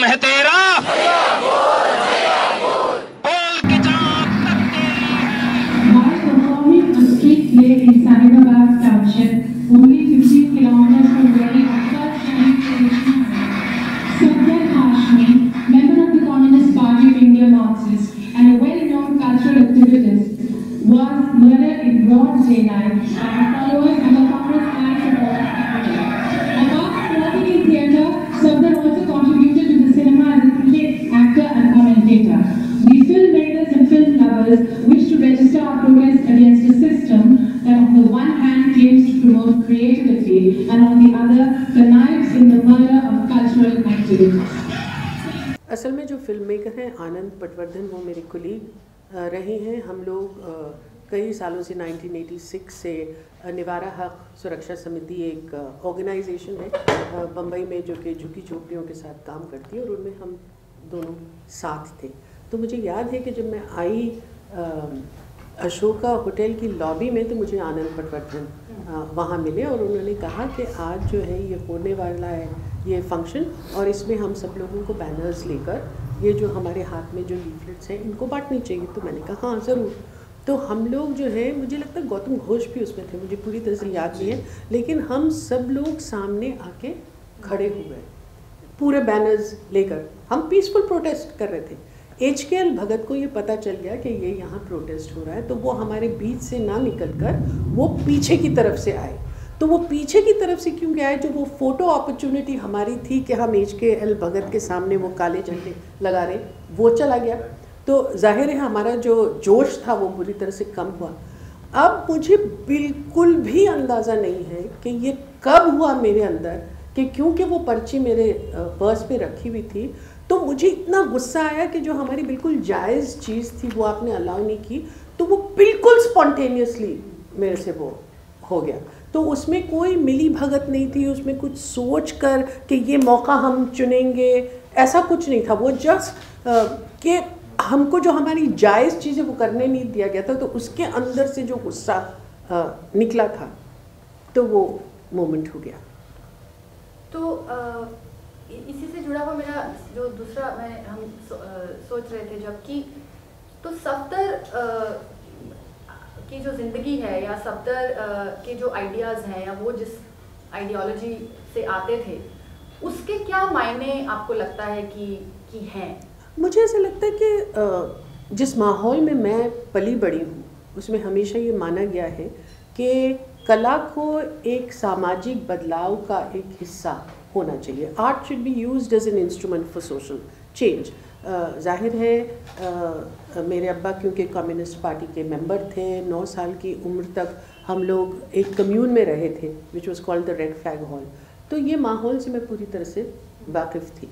नाम है तेरा बोल के जहाँ तक तेरी है। My performing a street play in Saibabad Township, only 15 kilometers from Delhi, Safdar Hashmi, member of the Communist Party of India Marxist and a well-known cultural activist, was murdered in broad daylight by followers of a Congress line support. Apart from working in theatre, Safdar also contributed to the cinema as a critic, actor, and commentator. We filmmakers and film lovers wish to register our protest against a system that, on the one hand, claims to promote creativity, and on the other, connives in the murder of cultural activists. असल में जो film maker हैं आनंद पटवर्धन, वो मेरे colleague रहे हैं। हम लोग कई सालों से 1986 से निवारा हक सुरक्षा समिति एक ऑर्गेनाइजेशन है बम्बई में, जो कि झुकी झोपड़ियों के साथ काम करती है, और उनमें हम दोनों साथ थे। तो मुझे याद है कि जब मैं आई अशोका होटल की लॉबी में, तो मुझे आनंद पटवर्धन वहाँ मिले और उन्होंने कहा कि आज जो है ये होने वाला है ये फंक्शन, और इसमें हम सब लोगों को बैनर्स लेकर ये जो हमारे हाथ में जो लीफलेट्स हैं इनको बांटनी चाहिए। तो मैंने कहा हाँ ज़रूर। तो हम लोग जो है, मुझे लगता है गौतम घोष भी उसमें थे, मुझे पूरी तरह से याद नहीं है, लेकिन हम सब लोग सामने आके खड़े हुए पूरे बैनर्स लेकर। हम पीसफुल प्रोटेस्ट कर रहे थे। HKL भगत को ये पता चल गया कि ये यहाँ प्रोटेस्ट हो रहा है, तो वो हमारे बीच से ना निकल कर वो पीछे की तरफ से आए। तो वो पीछे की तरफ से क्यों गया है, जो वो फ़ोटो अपॉर्चुनिटी हमारी थी कि हम HKL भगत के सामने वो काले झंडे लगा रहे, वो चला गया। तो जाहिर है हमारा जो जोश था वो पूरी तरह से कम हुआ। अब मुझे बिल्कुल भी अंदाज़ा नहीं है कि ये कब हुआ मेरे अंदर, कि क्योंकि वो पर्ची मेरे पर्स पे रखी हुई थी, तो मुझे इतना गुस्सा आया कि जो हमारी बिल्कुल जायज़ चीज़ थी वो आपने अलाउ नहीं की, तो वो बिल्कुल स्पॉन्टेनियसली मेरे से वो हो गया। तो उसमें कोई मिली भगत नहीं थी, उसमें कुछ सोच कर कि ये मौका हम चुनेंगे, ऐसा कुछ नहीं था। वो जस्ट कि हमको जो हमारी जायज़ चीज़ें वो करने नहीं दिया गया था, तो उसके अंदर से जो गुस्सा निकला था, तो वो मोमेंट हो गया। तो इसी से जुड़ा हुआ मेरा जो दूसरा हम सोच रहे थे जबकि, तो सफदर की जो ज़िंदगी है या सफदर के जो आइडियाज़ हैं या वो जिस आइडियोलॉजी से आते थे, उसके क्या मायने आपको लगता है कि हैं? मुझे ऐसा लगता है कि जिस माहौल में मैं पली बड़ी हूँ उसमें हमेशा ये माना गया है कि कला को एक सामाजिक बदलाव का एक हिस्सा होना चाहिए। Art should be used as an instrument for social change. जाहिर है मेरे अब्बा क्योंकि कम्युनिस्ट पार्टी के मेंबर थे, 9 साल की उम्र तक हम लोग एक कम्यून में रहे थे which was called the red flag hall. तो ये माहौल से मैं पूरी तरह से वाकिफ़ थी।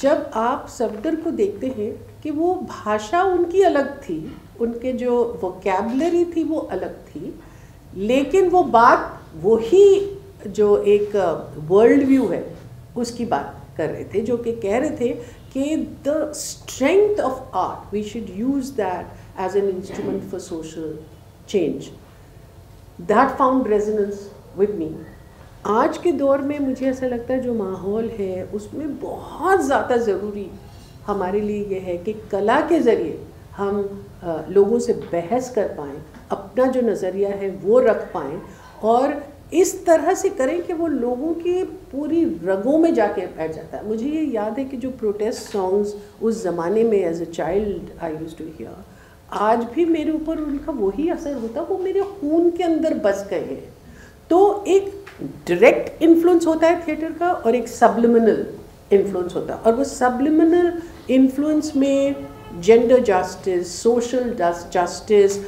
जब आप सफदर को देखते हैं कि वो भाषा उनकी अलग थी, उनके जो वोकैबलरी थी वो अलग थी, लेकिन वो बात वही जो एक वर्ल्ड व्यू है उसकी बात कर रहे थे, जो कि कह रहे थे कि the strength of art we should use that as an instrument for social change. That found resonance with me. आज के दौर में मुझे ऐसा लगता है जो माहौल है उसमें बहुत ज़्यादा ज़रूरी हमारे लिए ये है कि कला के ज़रिए हम लोगों से बहस कर पाएँ, अपना जो नज़रिया है वो रख पाएँ, और इस तरह से करें कि वो लोगों की पूरी रगों में जाके बैठ जाता है। मुझे ये याद है कि जो प्रोटेस्ट सॉन्ग्स उस ज़माने में as a child I used to hear, आज भी मेरे ऊपर उनका वही असर होता, वो मेरे खून के अंदर बस गए हैं। तो एक डायरेक्ट इन्फ्लुएंस होता है थिएटर का और एक सब्लिमिनल इन्फ्लुएंस होता है, और वो सब्लिमिनल इन्फ्लुएंस में gender justice, social justice,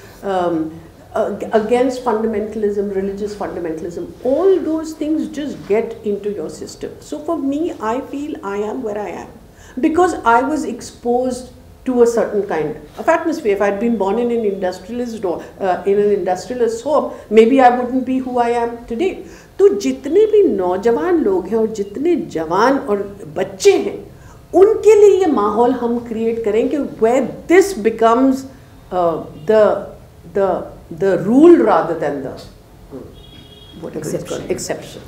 against fundamentalism, religious fundamentalism, all those things just get into your system. So for me, I feel I am where I am because I was exposed to a certain kind of atmosphere. If I had been born in an industrialist or in an industrialist home, maybe I wouldn't be who I am today. तो जितने भी नौजवान लोग हैं और जितने जवान और बच्चे हैं, उनके लिए ये माहौल हम create करें कि where this becomes the rule rather than the what exception.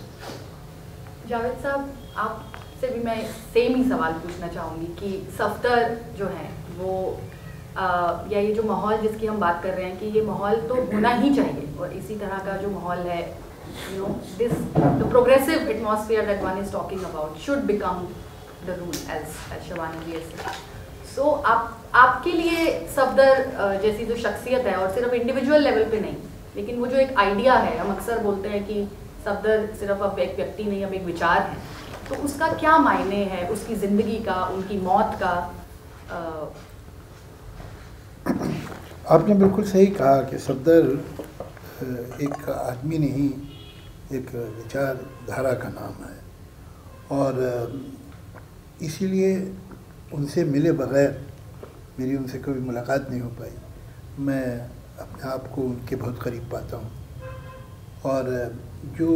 Javed साहब, आप से भी मैं सेम ही सवाल पूछना चाहूँगी कि सफदर जो है वो या ये जो माहौल जिसकी हम बात कर रहे हैं कि ये माहौल तो होना ही चाहिए और इसी तरह का जो माहौल है you know this the progressive atmosphere that one is talking about should become the rule as Shabana so आपके लिए सफदर जैसी जो शख्सियत है और सिर्फ इंडिविजुअल लेवल पे नहीं लेकिन वो जो एक आइडिया है हम अक्सर बोलते हैं कि सफदर सिर्फ अब एक व्यक्ति नहीं अब एक विचार है तो उसका क्या मायने है उसकी ज़िंदगी का उनकी मौत का आपने बिल्कुल सही कहा कि सफदर एक आदमी नहीं एक विचारधारा का नाम है और इसीलिए उनसे मिले बगैर मेरी उनसे कभी मुलाकात नहीं हो पाई। मैं अपने आप को उनके बहुत करीब पाता हूँ और जो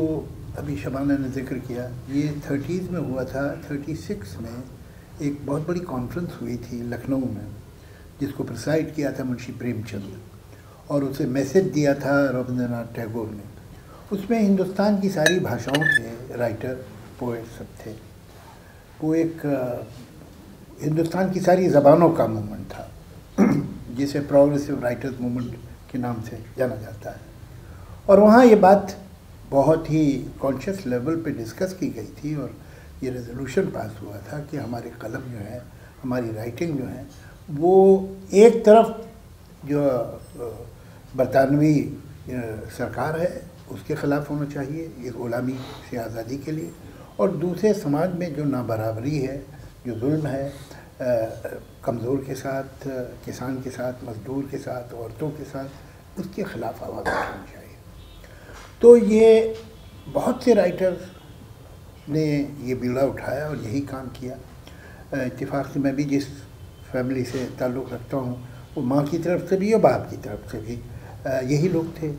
अभी शबाना ने जिक्र किया ये 30s में हुआ था। 36 में एक बहुत बड़ी कॉन्फ्रेंस हुई थी लखनऊ में जिसको प्रिसाइड किया था मुंशी प्रेमचंद और उसे मैसेज दिया था रविंद्रनाथ टैगोर ने। उसमें हिंदुस्तान की सारी भाषाओं के राइटर पोएट सब थे। वो एक हिंदुस्तान की सारी ज़बानों का मूवमेंट था जिसे प्रोग्रेसिव राइटर्स मूवमेंट के नाम से जाना जाता है और वहाँ ये बात बहुत ही कॉन्शियस लेवल पे डिस्कस की गई थी और ये रेजोल्यूशन पास हुआ था कि हमारे कलम जो है हमारी राइटिंग जो है वो एक तरफ जो बरतानवी सरकार है उसके ख़िलाफ़ होना चाहिए ये ग़ुलामी से आज़ादी के लिए और दूसरे समाज में जो नाबराबरी है जो जुल्म है कमज़ोर के साथ किसान के साथ मज़दूर के साथ औरतों के साथ उसके ख़िलाफ़ आवाज़ उठानी चाहिए। तो ये बहुत से राइटर्स ने ये बीड़ा उठाया और यही काम किया। इत्तेफाक से मैं भी जिस फैमिली से ताल्लुक़ रखता हूँ वो माँ की तरफ से भी और बाप की तरफ से भी यही लोग थे।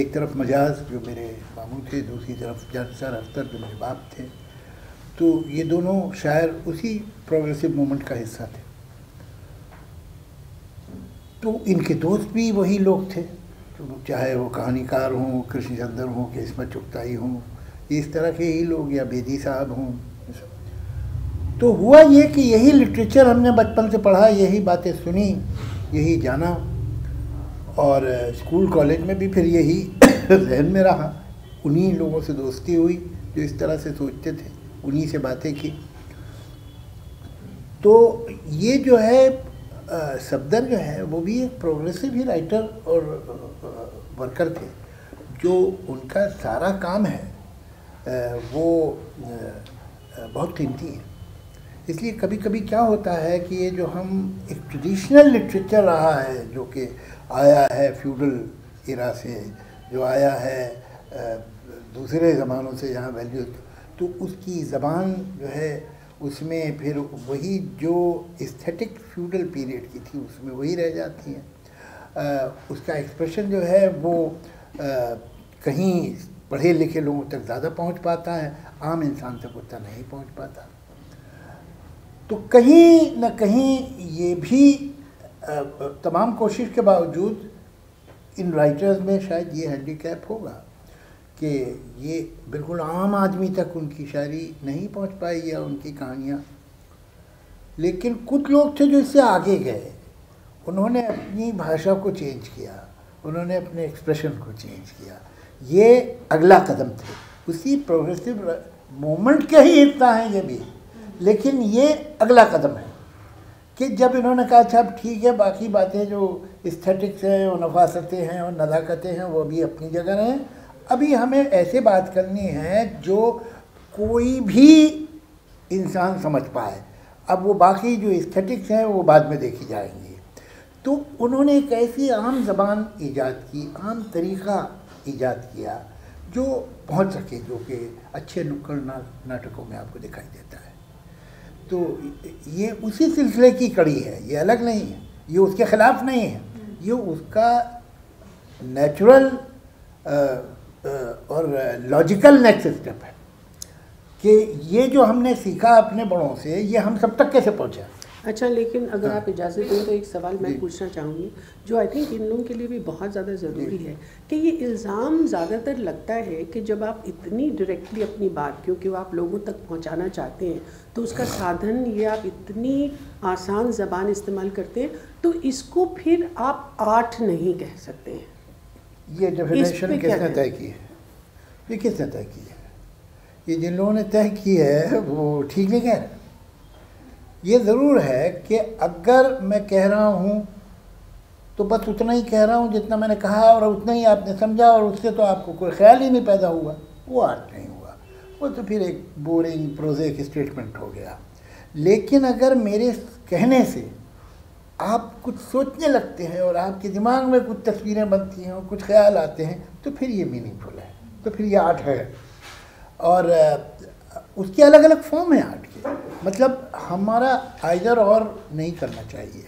एक तरफ मजाज जो मेरे मामू थे दूसरी तरफ जरसर अख्तर जो मेरे बाप थे। तो ये दोनों शायर उसी प्रोग्रेसिव मूवमेंट का हिस्सा थे। तो इनके दोस्त भी वही लोग थे तो चाहे वो कहानीकार हों कृष्ण चंद्र हों कि इसमत चुगताई हों इस तरह के ही लोग या बेदी साहब हों। तो हुआ ये कि यही लिटरेचर हमने बचपन से पढ़ा यही बातें सुनी यही जाना और स्कूल कॉलेज में भी फिर यही जहन में रहा। उन्हीं लोगों से दोस्ती हुई जो इस तरह से सोचते थे उन्हीं से बातें की। तो ये जो है सफदर जो है वो भी एक प्रोग्रेसिव ही राइटर और वर्कर थे। जो उनका सारा काम है वो बहुत कीमती है। इसलिए कभी कभी क्या होता है कि ये जो हम एक ट्रेडिशनल लिटरेचर रहा है जो कि आया है फ्यूडल इरा से जो आया है दूसरे ज़मानों से जहाँ वैल्यू तो उसकी ज़बान जो है उसमें फिर वही जो एस्थेटिक फ्यूडल पीरियड की थी उसमें वही रह जाती है। उसका एक्सप्रेशन जो है वो कहीं पढ़े लिखे लोगों तक ज़्यादा पहुंच पाता है आम इंसान तक उतना नहीं पहुंच पाता। तो कहीं ना कहीं ये भी तमाम कोशिश के बावजूद इन राइटर्स में शायद ये हैंडीकैप होगा कि ये बिल्कुल आम आदमी तक उनकी शायरी नहीं पहुंच पाई या उनकी कहानियाँ। लेकिन कुछ लोग थे जो इससे आगे गए उन्होंने अपनी भाषा को चेंज किया उन्होंने अपने एक्सप्रेशन को चेंज किया। ये अगला कदम थे उसी प्रोग्रेसिव मूवमेंट के ही हिस्सा हैं ये भी। लेकिन ये अगला कदम है कि जब इन्होंने कहा अच्छा ठीक है बाकी बातें जो एस्थेटिक्स हैं और नफासतें हैं और नज़ाकतें हैं वो भी अपनी जगह हैं अभी हमें ऐसे बात करनी है जो कोई भी इंसान समझ पाए। अब वो बाकी जो एस्थेटिक्स हैं वो बाद में देखी जाएंगी। तो उन्होंने एक ऐसी आम ज़बान ईजाद की आम तरीक़ा ईजाद किया जो पहुंच सके जो कि अच्छे नुक्कड़ नाटकों में आपको दिखाई देता है। तो ये उसी सिलसिले की कड़ी है ये अलग नहीं है ये उसके ख़िलाफ़ नहीं है ये उसका नेचुरल और लॉजिकल नेक्स्ट स्टेप है कि ये जो हमने सीखा अपने बड़ों से ये हम सब तक कैसे पहुँचे। अच्छा, लेकिन अगर आप इजाज़त दें तो एक सवाल मैं पूछना चाहूँगी जो आई थिंक इन लोगों के लिए भी बहुत ज़्यादा ज़रूरी है कि ये इल्ज़ाम ज़्यादातर लगता है कि जब आप इतनी डायरेक्टली अपनी बात, क्योंकि वो आप लोगों तक पहुँचाना चाहते हैं, तो उसका साधन ये आप इतनी आसान ज़बान इस्तेमाल करते हैं, तो इसको फिर आप आर्ट नहीं कह सकते हैं। ये डेफिनेशन किसने तय की है? ये किसने तय की है? ये जिन लोगों ने तय की है वो ठीक नहीं कह रहे। ये ज़रूर है कि अगर मैं कह रहा हूँ तो बस उतना ही कह रहा हूँ जितना मैंने कहा और उतना ही आपने समझा, और उससे तो आपको कोई ख्याल ही नहीं पैदा हुआ, वो आर्ट नहीं हुआ, वो तो फिर एक बोरिंग प्रोजेक्ट स्टेटमेंट हो गया। लेकिन अगर मेरे कहने से आप कुछ सोचने लगते हैं और आपके दिमाग में कुछ तस्वीरें बनती हैं और कुछ ख्याल आते हैं, तो फिर ये मीनिंगफुल है, तो फिर ये आर्ट है। और उसके अलग अलग फॉर्म है आर्ट के, मतलब हमारा आइदर और नहीं करना चाहिए,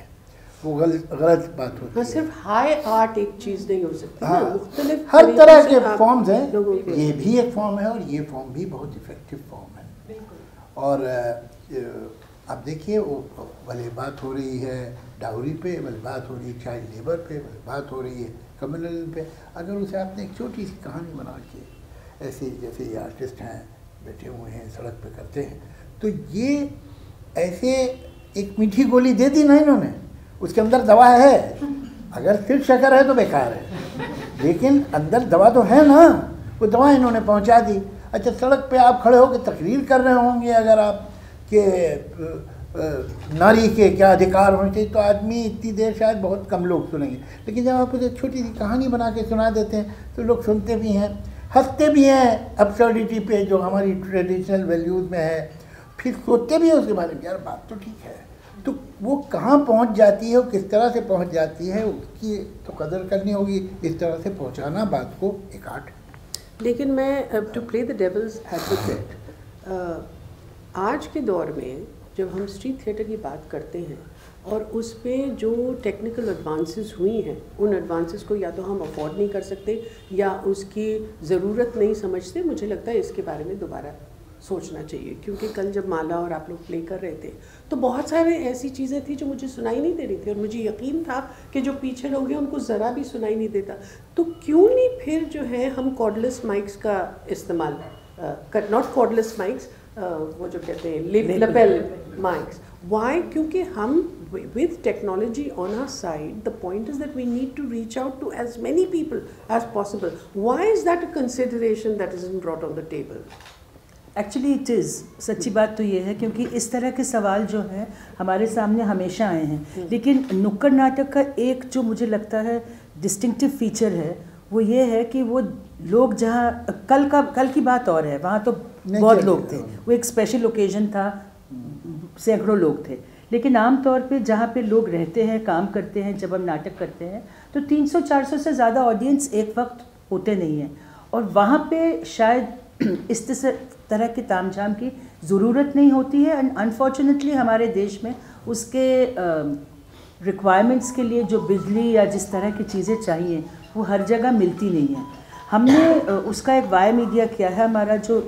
वो गलत बात होती है। सिर्फ हाई आर्ट एक चीज़ नहीं हो सकती। हाँ, मुख्तलिफ हर तरह के फॉर्म्स हैं, ये भी एक फॉर्म है और ये फॉर्म भी बहुत इफेक्टिव फॉर्म है। और अब देखिए, वो भले बात हो रही है डाउरी पे, भले बात हो रही है चाइल्ड लेबर पे, भले बात हो रही है कम्युनलिज्म पे, अगर उसे आपने एक छोटी सी कहानी बना के ऐसे, जैसे ये आर्टिस्ट हैं बैठे हुए हैं सड़क पे करते हैं, तो ये ऐसे एक मीठी गोली दे दी ना इन्होंने, उसके अंदर दवा है। अगर सिर्फ शक्कर है तो बेकार है, लेकिन अंदर दवा तो है ना, वो दवा इन्होंने पहुंचा दी। अच्छा, सड़क पे आप खड़े होकर तकरीर कर रहे होंगे अगर आप के नारी के क्या अधिकार होने चाहिए, तो आदमी इतनी देर शायद बहुत कम लोग सुनेंगे। लेकिन जब आप उसे छोटी सी कहानी बना के सुना देते हैं तो लोग सुनते भी हैं, हंसते भी हैं अब्सर्डिटी पे जो हमारी ट्रेडिशनल वैल्यूज़ में है, फिर सोचते भी हैं उसके बारे में, यार बात तो ठीक है। तो वो कहाँ पहुँच जाती है और किस तरह से पहुँच जाती है, उसकी तो कदर करनी होगी। इस तरह से पहुँचाना बात को एक आर्ट। लेकिन मैं to play the devil's advocate, आज के दौर में जब हम स्ट्रीट थिएटर की बात करते हैं और उस पर जो टेक्निकल एडवांसेस हुई हैं, उन एडवांसेस को या तो हम अफोर्ड नहीं कर सकते या उसकी ज़रूरत नहीं समझते। मुझे लगता है इसके बारे में दोबारा सोचना चाहिए, क्योंकि कल जब माला और आप लोग प्ले कर रहे थे तो बहुत सारे ऐसी चीज़ें थी जो मुझे सुनाई नहीं दे रही थी, और मुझे यकीन था कि जो पीछे लोग हैं उनको ज़रा भी सुनाई नहीं देता। तो क्यों नहीं फिर जो है हम कॉर्डलेस माइक्स का इस्तेमाल कर, नॉट कॉर्डलेस माइक्स, वो जो कहते हैं lapel mics. Why? क्योंकि हम with technology on our side, the point is that we need to reach out to as many people as possible. Why is that a consideration that isn't brought on the table? Actually it is. सच्ची बात तो ये है, क्योंकि इस तरह के सवाल जो है हमारे सामने हमेशा आए हैं। लेकिन नुक्कड़ नाटक का एक जो मुझे लगता है distinctive feature है, वो ये है कि वो लोग जहाँ, कल की बात और है, वहाँ तो बहुत लोग थे, वो एक स्पेशल ओकेजन था, सैकड़ों लोग थे। लेकिन आमतौर पे जहाँ पे लोग रहते हैं, काम करते हैं, जब हम नाटक करते हैं तो 300-400 से ज़्यादा ऑडियंस एक वक्त होते नहीं हैं, और वहाँ पे शायद इस तरह के तामझाम की ज़रूरत नहीं होती है। एंड अनफॉर्चुनेटली हमारे देश में उसके रिक्वायरमेंट्स के लिए जो बिजली या जिस तरह की चीज़ें चाहिए वो हर जगह मिलती नहीं है। हमने उसका एक वाया मीडिया किया है, हमारा जो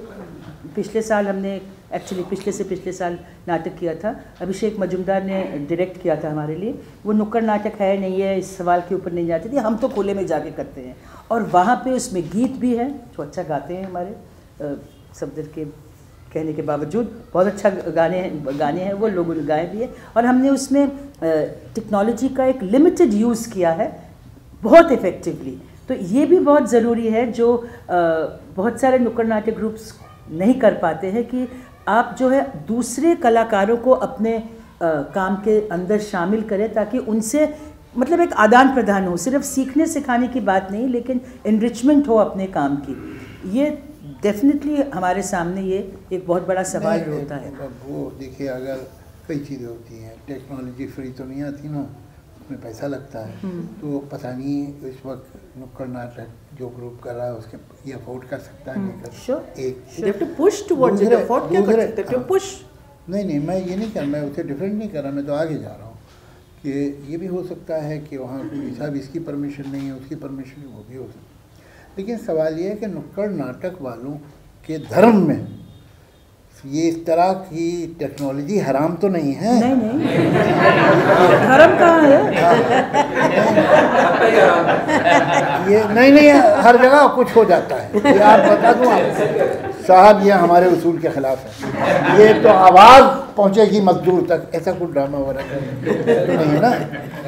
पिछले साल हमने एक्चुअली पिछले से पिछले साल नाटक किया था, अभिषेक मजुमदार ने डायरेक्ट किया था हमारे लिए। वो नुक्कड़ नाटक है नहीं है इस सवाल के ऊपर नहीं जाती थी, हम तो खुले में जाके करते हैं, और वहाँ पे उसमें गीत भी है जो अच्छा गाते हैं हमारे सफदर के कहने के बावजूद, बहुत अच्छा गाने हैं वो, लोगों ने गाए भी है। और हमने उसमें टेक्नोलॉजी का एक लिमिटेड यूज़ किया है बहुत इफ़ेक्टिवली। तो ये भी बहुत ज़रूरी है जो बहुत सारे नुक्कड़ नाटक ग्रुप्स नहीं कर पाते हैं, कि आप जो है दूसरे कलाकारों को अपने काम के अंदर शामिल करें, ताकि उनसे मतलब एक आदान प्रदान हो, सिर्फ सीखने सिखाने की बात नहीं, लेकिन एनरिचमेंट हो अपने काम की। ये डेफिनेटली हमारे सामने ये एक बहुत बड़ा सवाल होता है। वो देखिए, अगर कई चीज़ें होती हैं, टेक्नोलॉजी फ्री तो नहीं आती ना, उसमें पैसा लगता है, तो पता नहीं इस वक्त नुक्कड़ नाटक जो ग्रुप कर रहा है उसके ये अफोर्ड कर सकता है नहीं, मैं ये नहीं कर, मैं उसे डिफरेंट नहीं कर रहा, मैं तो आगे जा रहा हूँ कि ये भी हो सकता है कि वहाँ साहब इसकी परमिशन नहीं है, उसकी परमिशन नहीं, वो भी हो सकती है। लेकिन सवाल ये है कि नुक्कड़ नाटक वालों के धर्म में ये इस तरह की टेक्नोलॉजी हराम तो नहीं है? नहीं नहीं, हराम कहाँ है ये? नहीं नहीं, हर जगह कुछ हो जाता है। ये आप बता दूँ आप साहब, ये हमारे उसूल के खिलाफ है। ये तो आवाज़ पहुँचेगी मजदूर तक, ऐसा कुछ ड्रामा वगैरह नहीं है ना?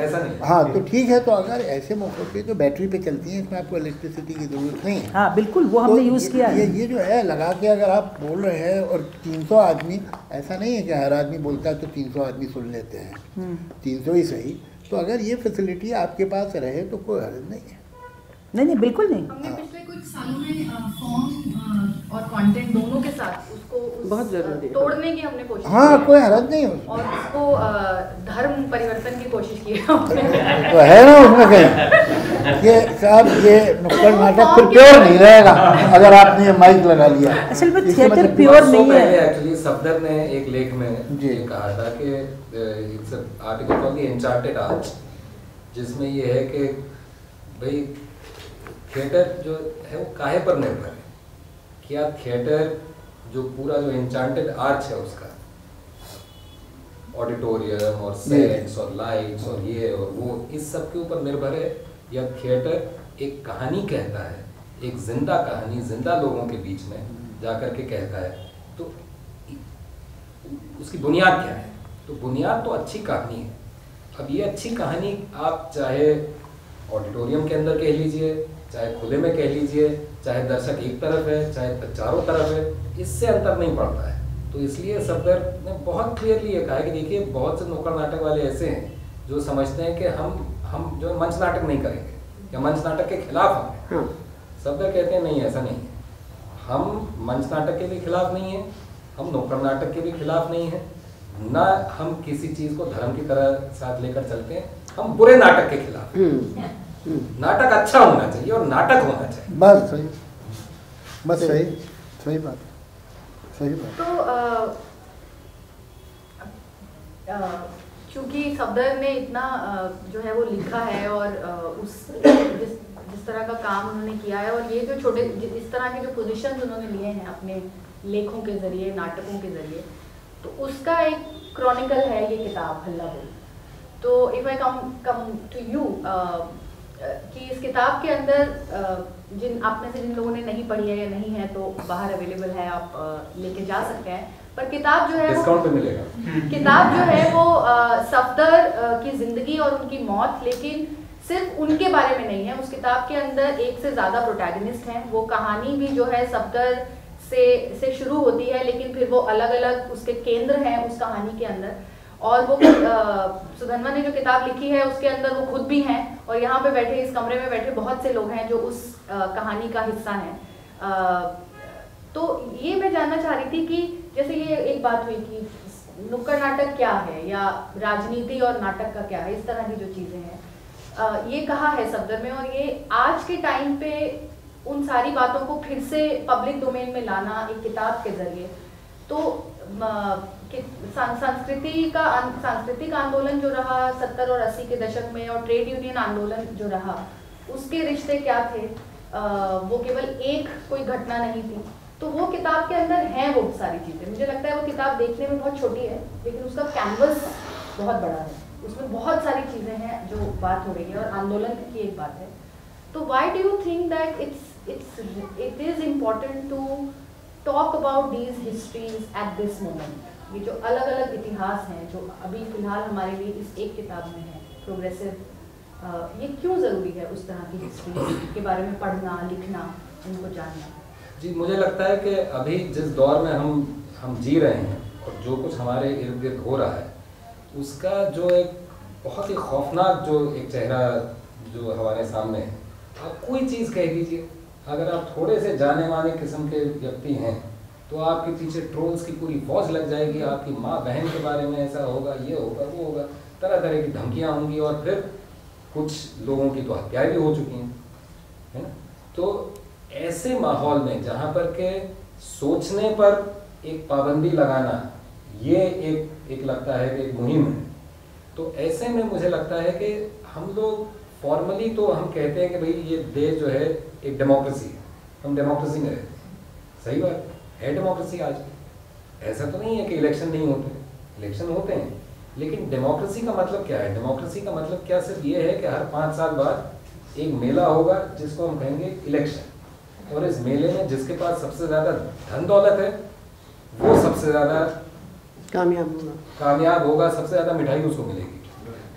ऐसा नहीं। हाँ तो ठीक है, तो अगर ऐसे मौके पे तो बैटरी पे चलती हैं, इसमें आपको इलेक्ट्रिसिटी की ज़रूरत नहीं है। हाँ बिल्कुल, वो हमने यूज़ किया है। ये जो है लगा के अगर आप बोल रहे हैं, और 300 आदमी, ऐसा नहीं है कि हर आदमी बोलता है तो 300 आदमी सुन लेते हैं, 300 ही सही, तो अगर ये फैसिलिटी आपके पास रहे तो कोई हर्ज नहीं है। नहीं नहीं बिल्कुल नहीं। हमने पिछले कुछ सालों में फॉर्म और कंटेंट दोनों के साथ उसको बहुत जरूरी तोड़ने की हमने कोशिश की। हाँ कोई हरज नहीं हो, और उसको धर्म परिवर्तन की कोशिश की है तो है ना उसमें कहीं। ये साहब ये नुक्कड़ नाटक फिर प्योर नहीं रहेगा अगर आपने ये माइक लगा लिया। असल में थिएटर प्योर नहीं है। एक्चुअली सफदर ने एक लेख में कहा था कि it's article of the एन्चार्टेड art, जिसमें ये है कि भाई थिएटर जो है वो काहे पर निर्भर है? क्या थिएटर जो पूरा जो एन्चांटेड आर्च है उसका ऑडिटोरियम और सेट्स और लाइट्स और ये और वो इस सब के ऊपर निर्भर है, या थिएटर एक कहानी कहता है, एक जिंदा कहानी जिंदा लोगों के बीच में जाकर के कहता है, तो उसकी बुनियाद क्या है? तो बुनियाद तो अच्छी कहानी है। अब ये अच्छी कहानी आप चाहे ऑडिटोरियम के अंदर कह लीजिए, चाहे खुले में कह लीजिए, चाहे दर्शक एक तरफ है, चाहे चारों तरफ है, इससे अंतर नहीं पड़ता है। तो इसलिए सफदर ने बहुत क्लियरली ये कहा कि देखिए बहुत से नुक्कड़ नाटक वाले ऐसे हैं जो समझते हैं कि हम जो मंच नाटक नहीं करेंगे या मंच नाटक के खिलाफ हम हैं। सफदर कहते हैं नहीं, ऐसा नहीं है। हम मंच नाटक के भी खिलाफ नहीं है, हम नुक्कड़ नाटक के भी खिलाफ नहीं है, ना हम किसी चीज़ को धर्म की तरह साथ लेकर चलते हैं। हम बुरे नाटक के खिलाफ, नाटक अच्छा होना चाहिए और नाटक होना चाहिए। बस सही, बस सही, सही बात, सही बात। तो क्योंकि सफदर ने इतना जो है वो लिखा है और उस जिस तरह का काम उन्होंने किया है, और ये जो छोटे इस तरह के जो पोजीशन उन्होंने लिए हैं अपने लेखों के जरिए, नाटकों के जरिए, तो उसका एक क्रॉनिकल है ये किताब हल्ला बोल। तो if I come to you कि इस किताब के अंदर जिन आप में से जिन लोगों ने नहीं पढ़ी है या नहीं है तो बाहर अवेलेबल है, आप लेके जा सकते हैं, पर किताब जो है डिस्काउंट पे मिलेगा। किताब जो है वो सफदर की जिंदगी और उनकी मौत, लेकिन सिर्फ उनके बारे में नहीं है। उस किताब के अंदर एक से ज़्यादा प्रोटैगनिस्ट हैं। वो कहानी भी जो है सफदर से शुरू होती है, लेकिन फिर वो अलग अलग उसके केंद्र हैं उस कहानी के अंदर। और वो सुधन्वा ने जो किताब लिखी है उसके अंदर वो खुद भी हैं, और यहाँ पे बैठे इस कमरे में बैठे बहुत से लोग हैं जो उस कहानी का हिस्सा हैं। तो ये मैं जानना चाह रही थी कि जैसे ये एक बात हुई कि नुक्कड़ नाटक क्या है या राजनीति और नाटक का क्या है, इस तरह की जो चीज़ें हैं ये कहा है सफदर में, और ये आज के टाइम पे उन सारी बातों को फिर से पब्लिक डोमेन में लाना एक किताब के जरिए, तो सांस्कृतिक आंदोलन जो रहा 70 और 80 के दशक में और ट्रेड यूनियन आंदोलन जो रहा, उसके रिश्ते क्या थे? वो केवल एक कोई घटना नहीं थी। तो वो किताब के अंदर है वो सारी चीज़ें। मुझे लगता है वो किताब देखने में बहुत छोटी है, लेकिन उसका कैनवस बहुत बड़ा है, उसमें बहुत सारी चीज़ें हैं जो बात हो रही है, और आंदोलन की एक बात है। तो why do you think that it is important to talk about these histories at this moment? ये जो अलग अलग इतिहास हैं जो अभी फिलहाल हमारे लिए इस एक किताब में है, प्रोग्रेसिव, ये क्यों ज़रूरी है उस तरह की हिस्ट्री के बारे में पढ़ना, लिखना, उनको जानना? जी, मुझे लगता है कि अभी जिस दौर में हम जी रहे हैं और जो कुछ हमारे इर्द गिर्द हो रहा है, उसका जो एक बहुत ही खौफनाक जो एक चेहरा जो हमारे सामने है, आप कोई चीज़ कह दीजिए, अगर आप थोड़े से जाने माने किस्म के व्यक्ति हैं तो आपके पीछे ट्रोल्स की पूरी फौज लग जाएगी। आपकी माँ बहन के बारे में ऐसा होगा, ये होगा, वो होगा, तरह तरह की धमकियाँ होंगी, और फिर कुछ लोगों की तो हत्याएं भी हो चुकी हैं, है ना? तो ऐसे माहौल में जहाँ पर के सोचने पर एक पाबंदी लगाना, ये एक लगता है कि एक मुहिम है। तो ऐसे में मुझे लगता है कि हम लोग फॉर्मली तो हम कहते हैं कि भाई ये देश जो है एक डेमोक्रेसी है, हम डेमोक्रेसी में रहते हैं, सही बात है, डेमोक्रेसी आज ऐसा तो नहीं है कि इलेक्शन नहीं होते, इलेक्शन होते हैं, लेकिन डेमोक्रेसी का मतलब क्या है? डेमोक्रेसी का मतलब क्या सिर्फ ये है कि हर 5 साल बाद एक मेला होगा जिसको हम कहेंगे इलेक्शन, और इस मेले में जिसके पास सबसे ज़्यादा धन दौलत है वो सबसे ज़्यादा कामयाब होगा, सबसे ज़्यादा मिठाई उसको मिलेगी,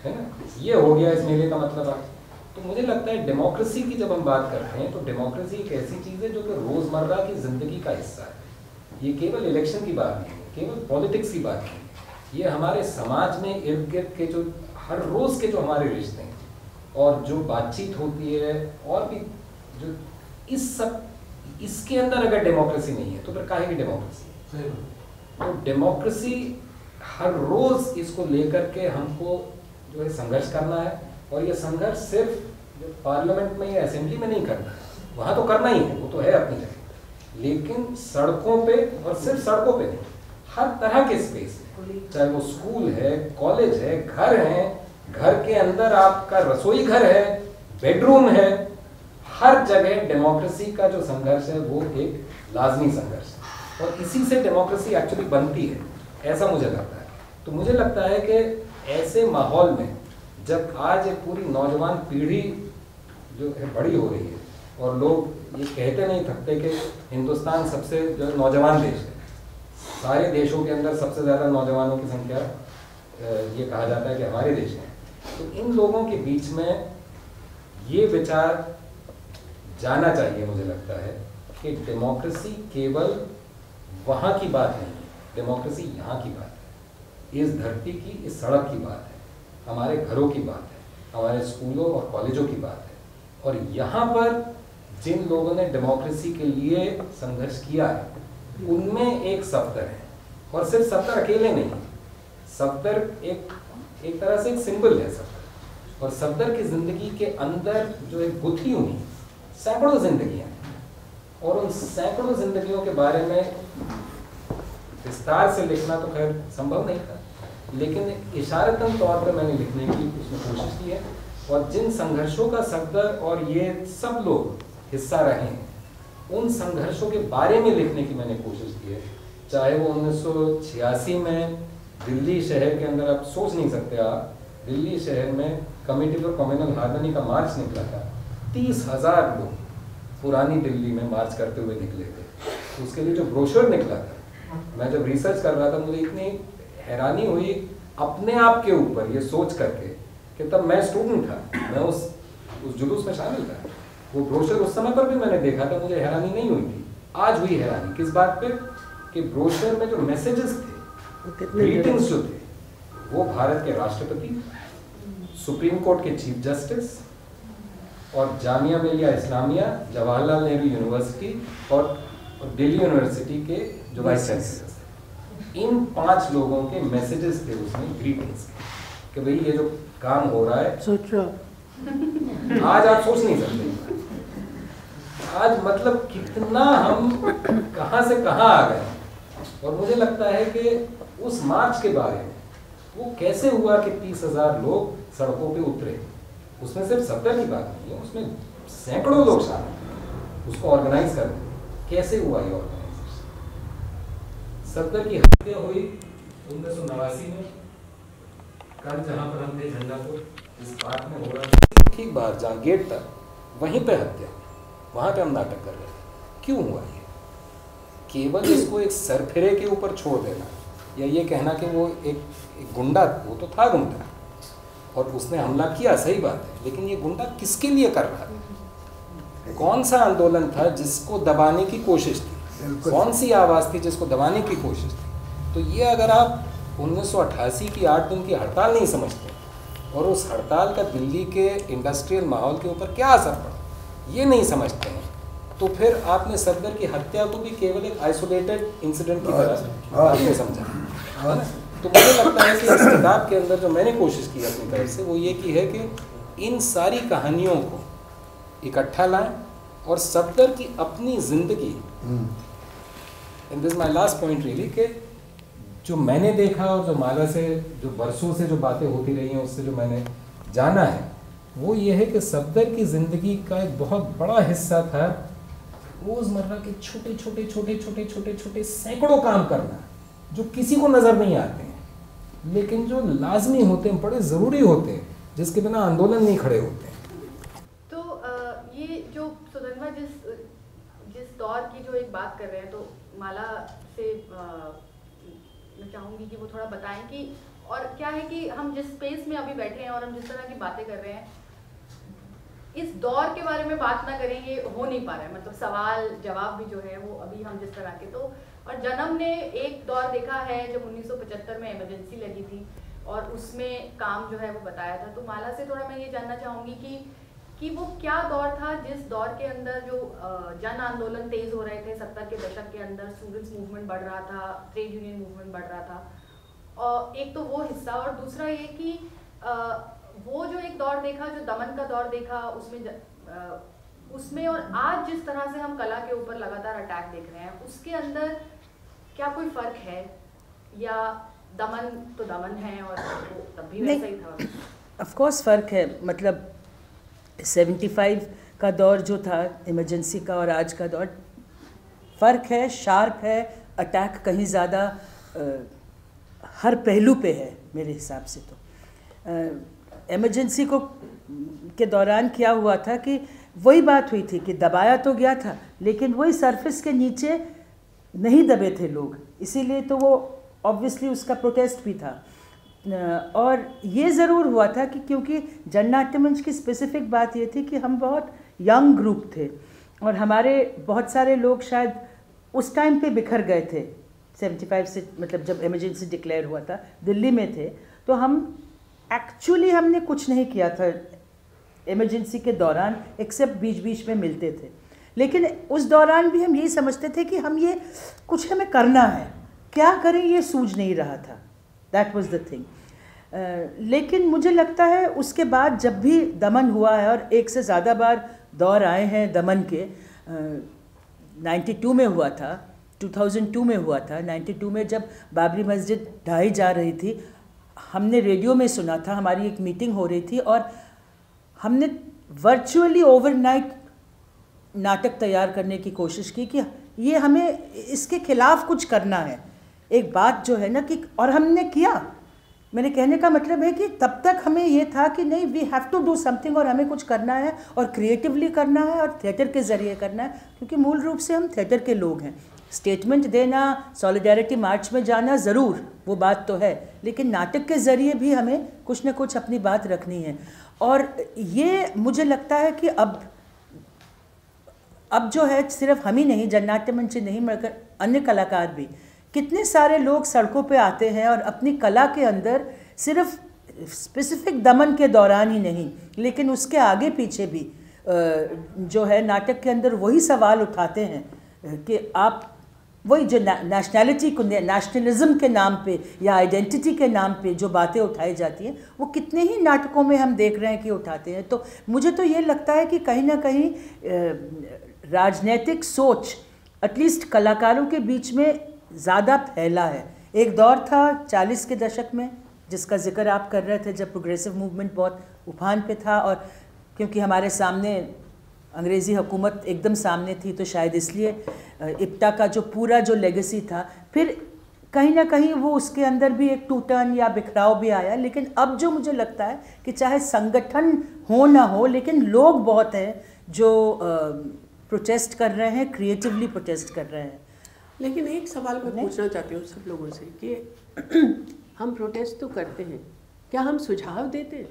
है ना? ये हो गया इस मेले का मतलब। तो मुझे लगता है डेमोक्रेसी की जब हम बात करते हैं तो डेमोक्रेसी एक ऐसी चीज़ है जो कि रोज़मर्रा की ज़िंदगी का हिस्सा है। ये केवल इलेक्शन की बात नहीं है, केवल पॉलिटिक्स की बात नहीं है, ये हमारे समाज में इर्द गिर्द के जो हर रोज़ के जो हमारे रिश्ते हैं और जो बातचीत होती है और भी जो इस सब, इसके अंदर अगर डेमोक्रेसी नहीं है तो फिर काहे की डेमोक्रेसी है? तो डेमोक्रेसी हर रोज़ इसको लेकर के हमको जो है संघर्ष करना है, और ये संघर्ष सिर्फ पार्लियामेंट में या असेंबली में नहीं करना है, वहाँ तो करना ही है, वो तो है अपनी जगह, लेकिन सड़कों पे, और सिर्फ सड़कों पे नहीं, हर तरह के स्पेस, चाहे वो स्कूल है, कॉलेज है, घर है, घर के अंदर आपका रसोई घर है, बेडरूम है, हर जगह डेमोक्रेसी का जो संघर्ष है वो एक लाजमी संघर्ष है, और इसी से डेमोक्रेसी एक्चुअली बनती है, ऐसा मुझे लगता है। तो मुझे लगता है कि ऐसे माहौल में जब आज एक पूरी नौजवान पीढ़ी जो है बड़ी हो रही है और लोग ये कहते नहीं थकते कि हिंदुस्तान सबसे जो नौजवान देश है, सारे देशों के अंदर सबसे ज़्यादा नौजवानों की संख्या ये कहा जाता है कि हमारे देश में, तो इन लोगों के बीच में ये विचार जाना चाहिए मुझे लगता है कि डेमोक्रेसी केवल वहाँ की बात नहीं है, डेमोक्रेसी यहाँ की बात है, इस धरती की, इस सड़क की बात है, हमारे घरों की बात है, हमारे स्कूलों और कॉलेजों की बात है। और यहाँ पर जिन लोगों ने डेमोक्रेसी के लिए संघर्ष किया है उनमें एक सफदर है, और सिर्फ सफदर अकेले नहीं है, सफदर एक तरह से एक सिंबल है सफदर, और सफदर की ज़िंदगी के अंदर जो है गुथी हुई सैकड़ों जिंदगियाँ, और उन सैकड़ों जिंदगियों के बारे में विस्तार से लिखना तो खैर संभव नहीं था, लेकिन इशारतन तौर पर मैंने लिखने की उसमें कोशिश की है, और जिन संघर्षों का सफदर और ये सब लोग हिस्सा रहे हैं उन संघर्षों के बारे में लिखने की मैंने कोशिश की है, चाहे वो 1986 में दिल्ली शहर के अंदर, आप सोच नहीं सकते आप, दिल्ली शहर में कमेटी फॉर कम्युनल हार्मनी का मार्च निकला था, 30,000 लोग पुरानी दिल्ली में मार्च करते हुए निकले थे, उसके लिए जो ब्रोशर निकला था, मैं जब रिसर्च कर रहा था मुझे इतनी हैरानी हुई अपने आप के ऊपर ये सोच करके कि तब मैं स्टूडेंट था, मैं उस जुलूस में शामिल था, वो ब्रोशर उस समय पर भी मैंने देखा था, मुझे हैरानी नहीं हुई थी, आज हुई हैरानी किस बात पे कि ब्रोशर में जो मैसेजेस थे, ग्रीटिंग्स जो थे, वो भारत के राष्ट्रपति, सुप्रीम कोर्ट के चीफ जस्टिस, और जामिया मिलिया इस्लामिया, जवाहरलाल नेहरू यूनिवर्सिटी और दिल्ली यूनिवर्सिटी के जो वाइस चांसलर, इन 5 लोगों के मैसेजेस थे उसमें, ग्रीटिंग्स के, भाई ये जो काम हो रहा है सोचो, आज आप सोच नहीं सकते, आज मतलब कितना हम कहां से कहां आ गए। और मुझे लगता है कि उस मार्च के बारे में वो कैसे हुआ कि 30,000 लोग सड़कों पे उतरे, उसमें सिर्फ सफदर की बात नहीं है, उसमें सैकड़ों लोग शामिल, उसको ऑर्गेनाइज करना कैसे हुआ, ये ऑर्गेनाइजेशन। सफदर की हत्या हुई 1989 में, कल जहाँ पर हमने झंडा को इस पार्क में हो रहा था ठीक बाहर जहाँ गेट था वहीं पर हत्या, वहाँ पे हम नाटक कर रहे थे, क्यों हुआ ये? केवल इसको एक सरफिरे के ऊपर छोड़ देना या ये कहना कि वो एक गुंडा, वो तो था गुंडा और उसने हमला किया, सही बात है, लेकिन ये गुंडा किसके लिए कर रहा था? कौन सा आंदोलन था जिसको दबाने की कोशिश थी? कौन सी आवाज़ थी जिसको दबाने की कोशिश थी? तो ये अगर आप 1988 की 8 दिन की हड़ताल नहीं समझते और उस हड़ताल का दिल्ली के इंडस्ट्रियल माहौल के ऊपर क्या असर पड़ा ये नहीं समझते हैं, तो फिर आपने सफदर की हत्या को भी केवल एक आइसोलेटेड इंसिडेंट की तरह आपने समझा है ना? तो मुझे लगता है कि इस किताब के अंदर जो मैंने कोशिश की अपनी तरफ से वो ये की है कि इन सारी कहानियों को इकट्ठा लाएं और सफदर की अपनी ज़िंदगी, and this my last point really, के जो मैंने देखा और जो माला से जो बरसों से जो बातें होती रही हैं उससे जो मैंने जाना है वो ये है कि सफदर की ज़िंदगी का एक बहुत बड़ा हिस्सा था रोज़मर्रा के छोटे छोटे सैकड़ों काम करना, जो किसी को नज़र नहीं आते हैं, लेकिन जो लाजमी होते हैं, बड़े ज़रूरी होते हैं, जिसके बिना आंदोलन नहीं खड़े होते हैं। तो ये जो सुधन्वा जिस दौर की जो एक बात कर रहे हैं, तो माला से मैं चाहूँगी कि वो थोड़ा बताएं कि और क्या है कि हम जिस स्पेस में अभी बैठे हैं और हम जिस तरह की बातें कर रहे हैं, इस दौर के बारे में बात ना करें ये हो नहीं पा रहा है। मतलब सवाल जवाब भी जो है वो अभी हम जिस तरह के, तो और जन्म ने एक दौर देखा है जब 1975 में इमरजेंसी लगी थी और उसमें काम जो है वो बताया था। तो माला से थोड़ा मैं ये जानना चाहूँगी कि वो क्या दौर था जिस दौर के अंदर जो जन आंदोलन तेज़ हो रहे थे 70 के दशक के अंदर, स्टूडेंट्स मूवमेंट बढ़ रहा था, ट्रेड यूनियन मूवमेंट बढ़ रहा था, और एक तो वो हिस्सा और दूसरा ये कि वो जो एक दौर देखा, जो दमन का दौर देखा, उसमें और आज जिस तरह से हम कला के ऊपर लगातार अटैक देख रहे हैं उसके अंदर क्या कोई फ़र्क है या दमन तो दमन है और वो तब भी वैसा ही था? ऑफ कोर्स फ़र्क है। मतलब 75 का दौर जो था इमरजेंसी का और आज का दौर फ़र्क है, शार्प है, अटैक कहीं ज़्यादा हर पहलू पे है मेरे हिसाब से। तो एमरजेंसी को के दौरान क्या हुआ था कि वही बात हुई थी कि दबाया तो गया था लेकिन वही सरफेस के नीचे नहीं दबे थे लोग, इसीलिए तो वो ऑब्वियसली उसका प्रोटेस्ट भी था। और ये ज़रूर हुआ था कि क्योंकि जननाट्य मंच की स्पेसिफिक बात ये थी कि हम बहुत यंग ग्रुप थे और हमारे बहुत सारे लोग शायद उस टाइम पे बिखर गए थे 75 से, मतलब जब एमरजेंसी डिक्लेयर हुआ था दिल्ली में थे, तो हम एक्चुअली हमने कुछ नहीं किया था इमरजेंसी के दौरान एक्सेप्ट बीच बीच में मिलते थे। लेकिन उस दौरान भी हम यही समझते थे कि हम ये कुछ हमें करना है, क्या करें ये सूझ नहीं रहा था। That was the thing. लेकिन मुझे लगता है उसके बाद जब भी दमन हुआ है और एक से ज़्यादा बार दौर आए हैं दमन के, 92 में हुआ था, 2002 में हुआ था। 92 में जब बाबरी मस्जिद ढाई जा रही थी हमने रेडियो में सुना था, हमारी एक मीटिंग हो रही थी और हमने वर्चुअली ओवरनाइट नाटक तैयार करने की कोशिश की कि ये हमें इसके खिलाफ कुछ करना है, एक बात जो है ना कि, और हमने किया। मेरे कहने का मतलब है कि तब तक हमें ये था कि नहीं, we have to do something और हमें कुछ करना है और क्रिएटिवली करना है और थिएटर के ज़रिए करना है, क्योंकि मूल रूप से हम थिएटर के लोग हैं। स्टेटमेंट देना, सॉलिडेरिटी मार्च में जाना ज़रूर, वो बात तो है, लेकिन नाटक के ज़रिए भी हमें कुछ ना कुछ अपनी बात रखनी है। और ये मुझे लगता है कि अब जो है सिर्फ हम ही नहीं, जननाट्य मंच नहीं मगर अन्य कलाकार भी, कितने सारे लोग सड़कों पे आते हैं और अपनी कला के अंदर सिर्फ स्पेसिफिक दमन के दौरान ही नहीं लेकिन उसके आगे पीछे भी जो है नाटक के अंदर वही सवाल उठाते हैं कि आप वही जो नेशनैलिटी को, नेशनलिज्म के नाम पे या आइडेंटिटी के नाम पे जो बातें उठाई जाती हैं वो कितने ही नाटकों में हम देख रहे हैं कि उठाते हैं। तो मुझे तो ये लगता है कि कहीं ना कहीं राजनीतिक सोच एटलीस्ट कलाकारों के बीच में ज़्यादा फैला है। एक दौर था 40 के दशक में जिसका जिक्र आप कर रहे थे, जब प्रोग्रेसिव मूवमेंट बहुत उफान पे था और क्योंकि हमारे सामने अंग्रेज़ी हुकूमत एकदम सामने थी तो शायद इसलिए इप्टा का जो पूरा जो लेगेसी था, फिर कहीं ना कहीं वो उसके अंदर भी एक टूटन या बिखराव भी आया। लेकिन अब जो मुझे लगता है कि चाहे संगठन हो ना हो लेकिन लोग बहुत हैं जो प्रोटेस्ट कर रहे हैं, क्रिएटिवली प्रोटेस्ट कर रहे हैं। लेकिन एक सवाल मैं पूछना चाहती हूँ सब लोगों से कि हम प्रोटेस्ट तो करते हैं, क्या हम सुझाव देते हैं?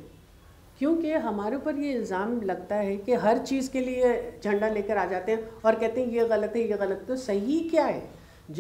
क्योंकि हमारे ऊपर ये इल्ज़ाम लगता है कि हर चीज़ के लिए झंडा लेकर आ जाते हैं और कहते हैं ये गलत है, ये गलत। तो सही क्या है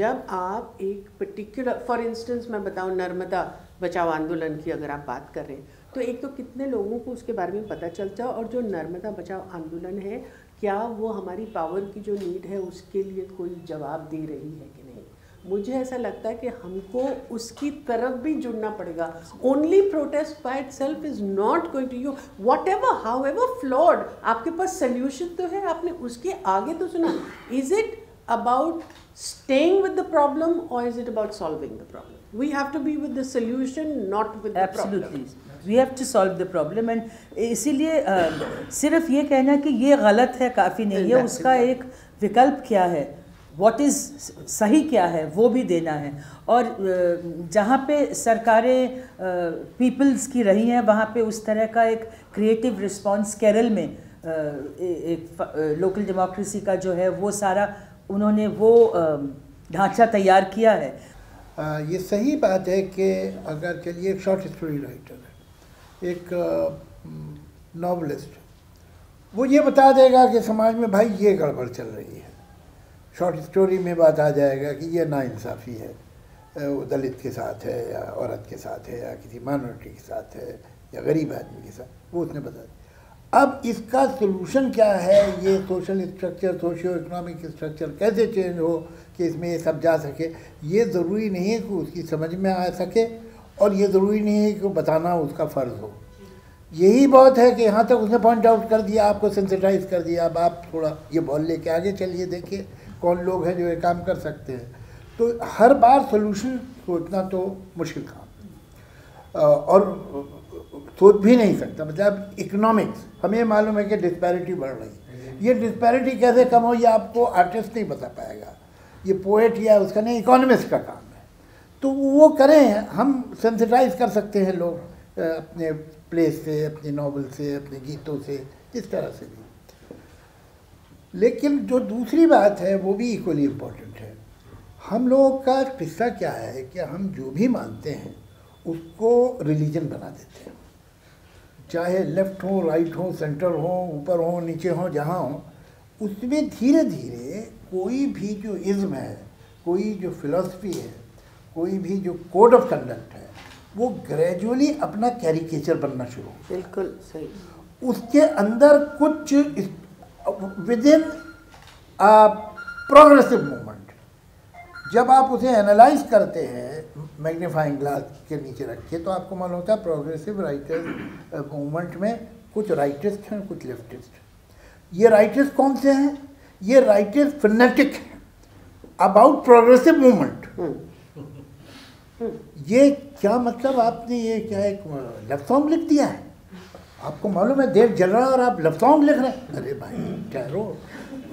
जब आप एक पर्टिकुलर, फॉर इंस्टेंस मैं बताऊँ, नर्मदा बचाओ आंदोलन की अगर आप बात कर रहे हैं तो एक तो कितने लोगों को उसके बारे में पता चलता है, और जो नर्मदा बचाओ आंदोलन है क्या वो हमारी पावर की जो नीड है उसके लिए कोई जवाब दे रही है कि नहीं? मुझे ऐसा लगता है कि हमको उसकी तरफ भी जुड़ना पड़ेगा। Only protest by itself is not going to you whatever however flawed, आपके पास सोल्यूशन तो है, आपने उसके आगे तो सुना। Is it about staying with the problem और is it about solving the problem? We have to be with the solution, not with the problem. We have to solve the problem. And इसीलिए सिर्फ ये कहना कि ये गलत है काफ़ी नहीं है, उसका एक विकल्प क्या है व्हाट इज़ सही क्या है वो भी देना है। और जहाँ पे सरकारें पीपल्स की रही हैं वहाँ पे उस तरह का एक क्रिएटिव रिस्पांस केरल में एक लोकल डेमोक्रेसी का जो है वो सारा उन्होंने वो ढांचा तैयार किया है। ये सही बात है कि अगर चलिए एक शॉर्ट स्टोरी राइटर है, एक नॉवलिस्ट, वो ये बता देगा कि समाज में भाई ये गड़बड़ चल रही है, शॉर्ट स्टोरी में बात आ जाएगा कि ये नाइंसाफ़ी है, दलित के साथ है या औरत के साथ है या किसी माइनॉरिटी के साथ है या गरीब आदमी के साथ, वो उसने बता दिया। अब इसका सलूशन क्या है, ये social structure, socio economic structure कैसे चेंज हो कि इसमें ये सब जा सके, ये ज़रूरी नहीं है कि उसकी समझ में आ सके और ये ज़रूरी नहीं है कि बताना उसका फ़र्ज़ हो। यही बात है कि यहाँ तक उसने पॉइंट आउट कर दिया, आपको सेंसिटाइज कर दिया, अब आप थोड़ा ये बॉल लेके आगे चलिए, देखिए कौन लोग हैं जो ये काम कर सकते हैं। तो हर बार सॉल्यूशन सोचना तो मुश्किल काम और सोच भी नहीं सकता, मतलब इकोनॉमिक्स हमें मालूम है कि डिस्पैरिटी बढ़ रही है, ये डिस्पैरिटी कैसे कम हो ये आपको आर्टिस्ट नहीं बता पाएगा, ये पोएट या उसका नहीं, इकोनॉमिस्ट का काम है। तो वो करें, हम सेंसिटाइज कर सकते हैं लोग अपने प्ले से, अपने नॉवल से, अपने गीतों से, इस तरह से भी। लेकिन जो दूसरी बात है वो भी इक्वली इम्पोर्टेंट है, हम लोगों का हिस्सा क्या है कि हम जो भी मानते हैं उसको रिलीजन बना देते हैं, चाहे लेफ़्ट हो, राइट हो, सेंटर हो, ऊपर हो, नीचे हो, जहाँ हो, उसमें धीरे धीरे कोई भी जो इज़्म है, कोई जो फिलॉसफी है, कोई भी जो कोड ऑफ कंडक्ट है, वो ग्रेजुअली अपना कैरिकेचर बनना शुरू हो। बिल्कुल सही। उसके अंदर कुछ विद इन प्रोग्रेसिव मूवमेंट, जब आप उसे एनालाइज करते हैं मैग्नीफाइंग ग्लास के नीचे रख के, तो आपको मालूम होता है प्रोग्रेसिव राइटर्स मूवमेंट में कुछ राइटिस्ट हैं, कुछ लेफ्टिस्ट। ये राइटिस्ट कौन से हैं? ये राइटिस्ट फिनेटिक हैं अबाउट प्रोग्रेसिव मूवमेंट। ये क्या मतलब, आपने ये क्या एक लव सॉन्ग लिख दिया है, आपको मालूम है देव जल रहा है और आप लव सॉन्ग लिख रहे हैं। अरे भाई कह रो,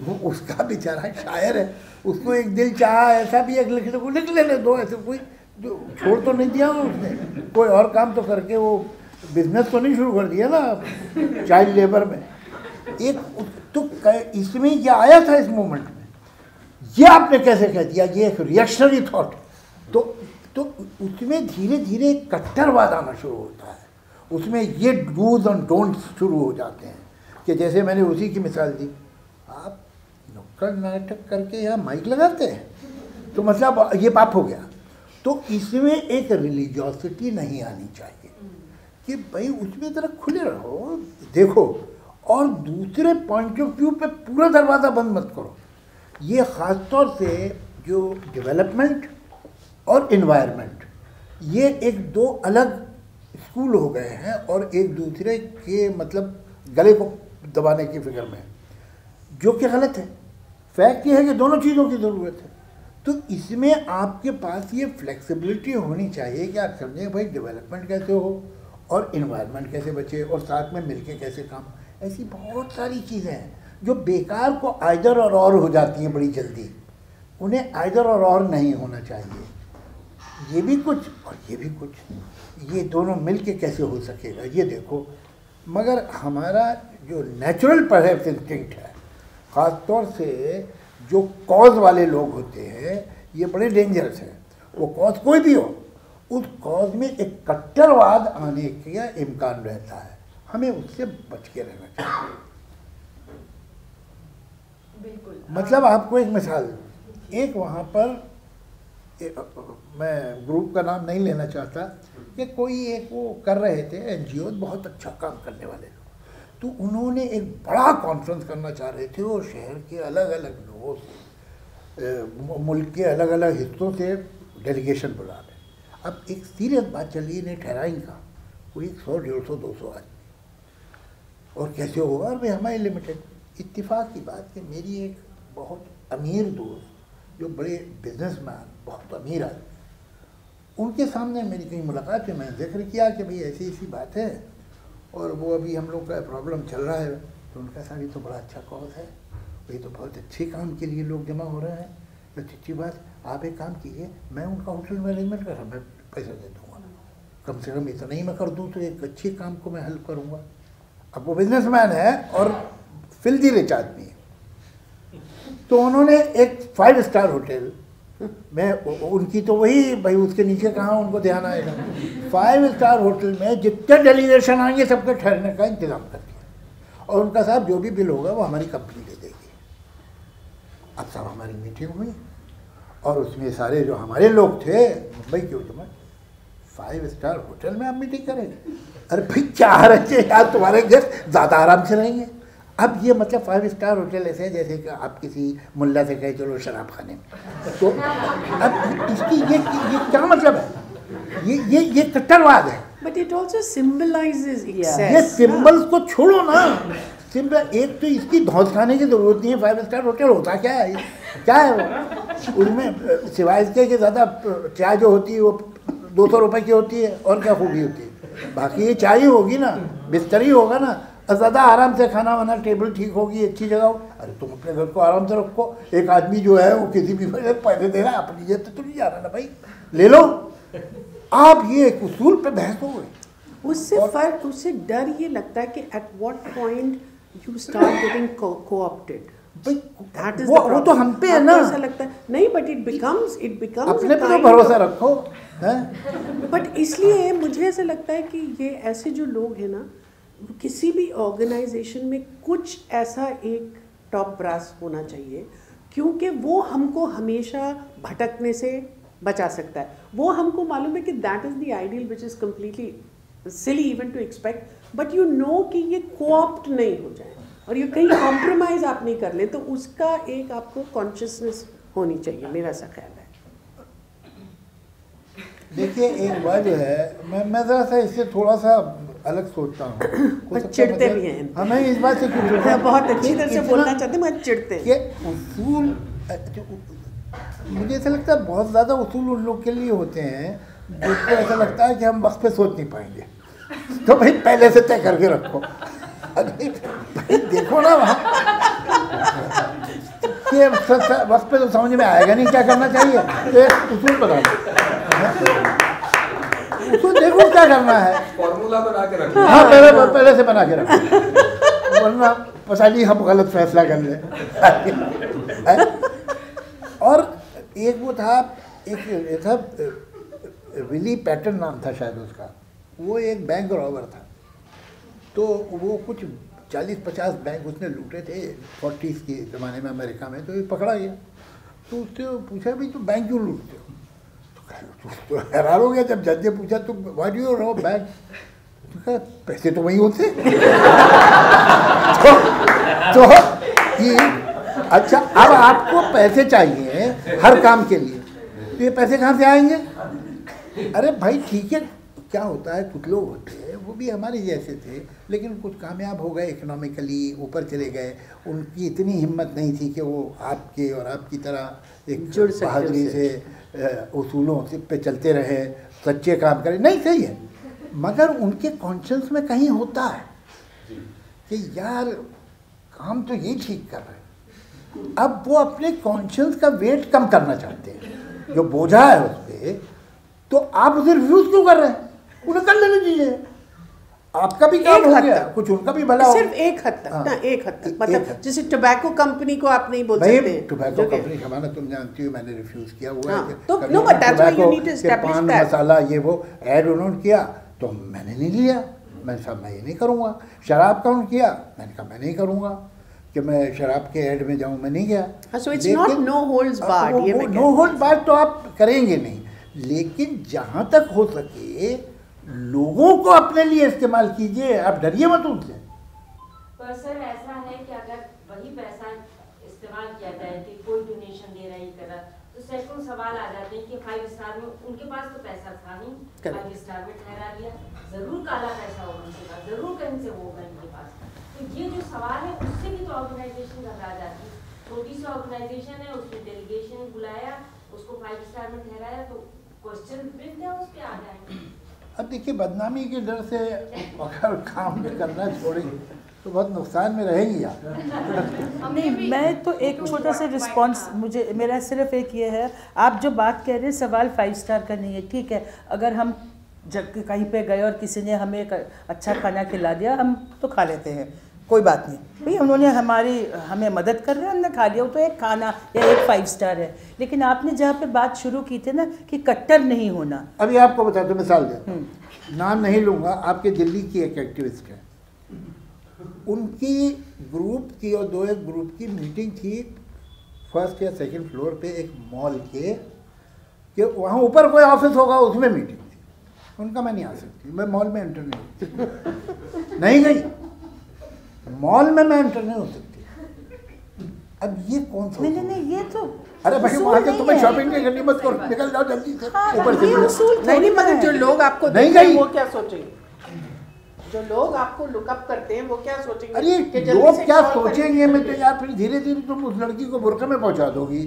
वो उसका बेचारा शायर है, उसको एक दिल चाहा ऐसा भी एक लिखने को लिख लेने दो, ऐसे कोई छोड़ तो नहीं दिया उसने, कोई और काम तो करके वो बिजनेस तो नहीं शुरू कर दिया ना चाइल्ड लेबर में। एक तो इसमें यह आया था इस मूवमेंट में, ये आपने कैसे कह दिया, ये एक रिएक्शनरी थाट। तो उसमें धीरे धीरे कट्टरवाद आना शुरू होता है, उसमें ये डूज एंड डोंट्स शुरू हो जाते हैं कि जैसे मैंने उसी की मिसाल दी, आप नुक्कड़ नाटक करके यहाँ माइक लगाते हैं तो मतलब ये पाप हो गया। तो इसमें एक रिलीजियोसिटी नहीं आनी चाहिए कि भाई उसमें ज़रा खुले रहो, देखो, और दूसरे पॉइंट ऑफ व्यू पे पूरा दरवाज़ा बंद मत करो। ये ख़ासतौर से जो डेवलपमेंट और इन्वायरमेंट, ये एक दो अलग स्कूल हो गए हैं और एक दूसरे के मतलब गले को दबाने की फिक्र में, जो कि गलत है। फैक्ट ये है कि दोनों चीज़ों की ज़रूरत है। तो इसमें आपके पास ये फ्लेक्सिबिलिटी होनी चाहिए कि आप समझें भाई डेवलपमेंट कैसे हो और इन्वायरमेंट कैसे बचे और साथ में मिलके कैसे काम। ऐसी बहुत सारी चीज़ें हैं जो बेकार को आइदर और हो जाती हैं बड़ी जल्दी, उन्हें आइदर और नहीं होना चाहिए, ये भी कुछ और ये भी कुछ, ये दोनों मिलके कैसे हो सकेगा ये देखो। मगर हमारा जो नेचुरल परहैप्स इंस्टिंक्ट है, ख़ासतौर से जो कॉज वाले लोग होते हैं, ये बड़े डेंजरस हैं। वो कॉज कोई भी हो, उस कॉज में एक कट्टरवाद आने का इम्कान रहता है, हमें उससे बच के रहना चाहिए। बिल्कुल। मतलब आपको एक मिसाल, एक वहाँ पर मैं ग्रुप का नाम नहीं लेना चाहता कि कोई एक वो कर रहे थे NGO, बहुत अच्छा काम करने वाले लोग, तो उन्होंने एक बड़ा कॉन्फ्रेंस करना चाह रहे थे और शहर के अलग अलग लोगों से, मुल्क के अलग अलग हिस्सों से डेलीगेशन बुला रहे। अब एक सीरियस बात चली, इन्हें ठहराई का कोई 100, 150, 200 आदमी, और कैसे होगा, और भाई हमारे लिमिटेड। इत्तेफाक की बात कि मेरी एक बहुत अमीर दोस्त जो बड़े बिजनेसमैन, बहुत अमीर आदमी, उनके सामने मेरी कहीं मुलाकात है, मैंने जिक्र किया कि भाई ऐसी ऐसी बात है और वो अभी हम लोग का प्रॉब्लम चल रहा है, तो उनका साहब ये तो बड़ा अच्छा कॉज है, ये तो बहुत अच्छे काम के लिए लोग जमा हो रहे हैं, अच्छी बात, आप एक काम कीजिए, मैं उनका होटल में अरेंजमेंट कर रहा हूँ, मैं पैसा दे दूँगा, कम से कम इतना ही मैं कर दूँ तो एक अच्छे काम को मैं हेल्प करूँगा। अब वो बिजनेसमैन है और फिल्जी रिच आदमी है, तो उन्होंने एक 5 स्टार होटल में, उनकी तो वही भाई उसके नीचे कहाँ उनको ध्यान आएगा, 5 स्टार होटल में जितने डेलीगेशन आएंगे सबके ठहरने का इंतजाम कर दिया और उनका साहब जो भी बिल होगा वो हमारी कंपनी दे देगी। अब सब हमारी मीटिंग हुई और उसमें सारे जो हमारे लोग थे मुंबई के, उसमें 5 स्टार होटल में आप मीटिंग करेंगे, अरे भाई 4 अच्छे यार तुम्हारे गेस्ट ज़्यादा आराम से रहेंगे। अब ये मतलब 5 स्टार होटल ऐसे हैं जैसे कि आप किसी मुल्ला से कहे चलो शराब खाने में, तो अब इसकी ये क्या मतलब है, ये कट्टरवाद है। बट इट ऑल्सो सिम्बलाइजेज, ये सिम्बल्स को छोड़ो ना, सिंपल एक तो इसकी धौंस खाने की जरूरत नहीं है। 5 स्टार होटल होता क्या है, क्या है वो, उनमें सिवाय इसके कि ज़्यादा चाय जो होती है वो 200 रुपये की होती है और क्या खूबी होती है, बाकी ये चाय ही होगी ना, बिस्तर ही होगा ना, और ज़्यादा आराम से खाना वाना, टेबल ठीक होगी, अच्छी जगह हो। अरे तुम अपने घर को आराम से रखो, एक आदमी जो है वो किसी भी वजह पैसे दे रहा है, अपनी जेब तो नहीं जा रहा ना भाई, ले लो आप। ये एक उसूल पर बहस हो गई, उससे फर्क, उससे डर ये लगता है कि at what point You start getting co-opted. But that is वो तो हम पे है ना, ऐसा लगता है नहीं, but it becomes अपने पे तो भरोसा रखो है। But इसलिए मुझे ऐसा लगता है कि ये ऐसे जो लोग हैं ना, किसी भी ऑर्गेनाइजेशन में कुछ ऐसा एक टॉप ब्रास होना चाहिए, क्योंकि वो हमको हमेशा भटकने से बचा सकता है। वो हमको मालूम है कि that is the ideal which is completely silly even to expect, but you know कि ये कोऑप्ट नहीं हो जाए और ये कहीं कॉम्प्रोमाइज़ आप नहीं कर ले, तो उसका एक आपको कॉन्शियसनेस होनी चाहिए, मेरा सा ख्याल है। देखिए एक बात जो है, मैं ज़रा सा इससे थोड़ा सा अलग सोचता हूँ, बस चिढ़ते भी हैं, हमें इस बात से बहुत अच्छी तरह से बोलना चाहते हैं, बस चिढ़ते हैं। ये उसूल मुझे ऐसा लगता है बहुत ज़्यादा उसूल उन लोग के लिए होते हैं जिसको ऐसा लगता है कि हम वक्त पे सोच नहीं पाएंगे, तो भाई पहले से तय करके रखो। अरे भाई देखो ना वहाँ ये बस पे तो समझ में आएगा नहीं क्या करना चाहिए, तो उसूल बता दो, उसूल देखो क्या करना है, फॉर्मूला बना के रखो, हाँ पहले से बना के रखो, वरना पता नहीं हम गलत फैसला कर लें। और एक वो था, एक था विली पैटर्न नाम था शायद उसका, वो एक बैंक रॉबर था, तो वो कुछ 40-50 बैंक उसने लूटे थे 40s के ज़माने में अमेरिका में, तो ये पकड़ा गया, तो उससे पूछा भाई तुम बैंक क्यों लूटते हो, तो कहा तो हैरान हो गया जब जज ने पूछा तुम व्हाट यू रॉब बैंक, तो कहा पैसे तो वहीं होते। तो अच्छा अब आपको पैसे चाहिए हर काम के लिए, तो ये पैसे कहाँ से आएंगे। अरे भाई ठीक है, क्या होता है कुछ लोग होते हैं वो भी हमारे जैसे थे, लेकिन कुछ कामयाब हो गए इकोनॉमिकली, ऊपर चले गए, उनकी इतनी हिम्मत नहीं थी कि वो आपके और आपकी तरह एक बहादुरी से उसूलों से पे चलते रहे, सच्चे काम करें, नहीं सही है, मगर उनके कॉन्शियस में कहीं होता है कि यार काम तो ये ठीक कर रहे हैं। अब वो अपने कॉन्शियस का वेट कम करना चाहते हैं, जो बोझा है उस पर, तो आप उसे रिफ्यूज़ क्यों कर रहे हैं, उन्हें कर लेना चाहिए, आपका भी काम हो गया, कुछ उनका भी भला हो। सिर्फ एक हद तक ना, एक हद तक, मतलब जैसे टोबैको कंपनी को आप नहीं बोल सकते, टोबैको कंपनी हमारा, तुम जानती हो मैंने रिफ्यूज़ किया हुआ है, तो no but that's why you need to establish that, pan masala ये वो ऐड उन्होंने किया तो मैंने नहीं लिया, मैंने कहा मैं ये नहीं करूँगा, शराब का उन्होंने किया, मैंने कहा मैं नहीं करूँगा, कि मैं शराब के ऐड में जाऊँ, मैं नहीं गया। So it's not no holds barred, ये नो होल्ड्स बार्ड तो आप करेंगे नहीं, लेकिन जहाँ तक हो सके लोगों को अपने लिए इस्तेमाल कीजिए, आप डरिए मत उनसे। पर सर ऐसा है कि अगर वही पैसा इस्तेमाल किया जाए कि कोई डोनेशन दे रहा है कर रहा, तो सैकड़ों सवाल आ जाते हैं कि 5 स्टार में उनके पास तो पैसा था नहीं, 5 स्टार में ठहरा लिया, जरूर काला पैसा होगा उनके पास, जरूर कहीं से होगा इनके पास, तो ये जो सवाल है उससे भी तो ऑर्गेनाइजेशन घबरा जाती है। छोटी सी ऑर्गेनाइजेशन है, उसने डेलीगेशन बुलाया, उसको 5 स्टार में ठहराया, तो क्वेश्चन प्रिंट है उस पर आ जाएंगे। अब देखिए बदनामी के डर से अगर काम करना छोड़ें तो बहुत नुकसान में रहेंगी आप। नहीं, मैं तो एक छोटा सा रिस्पांस, मुझे मेरा सिर्फ एक ये है, आप जो बात कह रहे हैं सवाल 5 स्टार का नहीं है, ठीक है, अगर हम जब कहीं पे गए और किसी ने हमें एक अच्छा खाना खिला दिया, हम तो खा लेते हैं, कोई बात नहीं भाई, उन्होंने हमें मदद कर रहे हैं, हमने खा लिया, वो तो एक खाना या एक 5 स्टार है। लेकिन आपने जहाँ पे बात शुरू की थी ना कि कट्टर नहीं होना, अभी आपको बता दो, मिसाल देता हूँ, नाम नहीं लूँगा, आपके दिल्ली की एक एक्टिविस्ट है, उनकी ग्रुप की और 2 एक ग्रुप की मीटिंग थी 1st या 2nd फ्लोर पे एक मॉल के वहाँ ऊपर कोई ऑफिस होगा, उसमें मीटिंग थी, उनका मैं नहीं आ सकती, मैं मॉल में एंटर नहीं नहीं गई, मॉल में मैं एंटर नहीं हो सकती। अब ये कौन सा नहीं, ये तो अरे भाई वहाँ से तुम्हें शॉपिंग नहीं करनी, बस करो, निकल जाओ जल्दी से ऊपर से। नहीं मगर जो लोग आपको नहीं गई वो क्या सोचेंगे, जो लोग आपको लुकअप करते हैं वो क्या सोचेंगे? अरे लोग क्या सोचेंगे, मैं तो यार फिर धीरे धीरे तुम उस लड़की को बुरके में पहुंचा दोगी,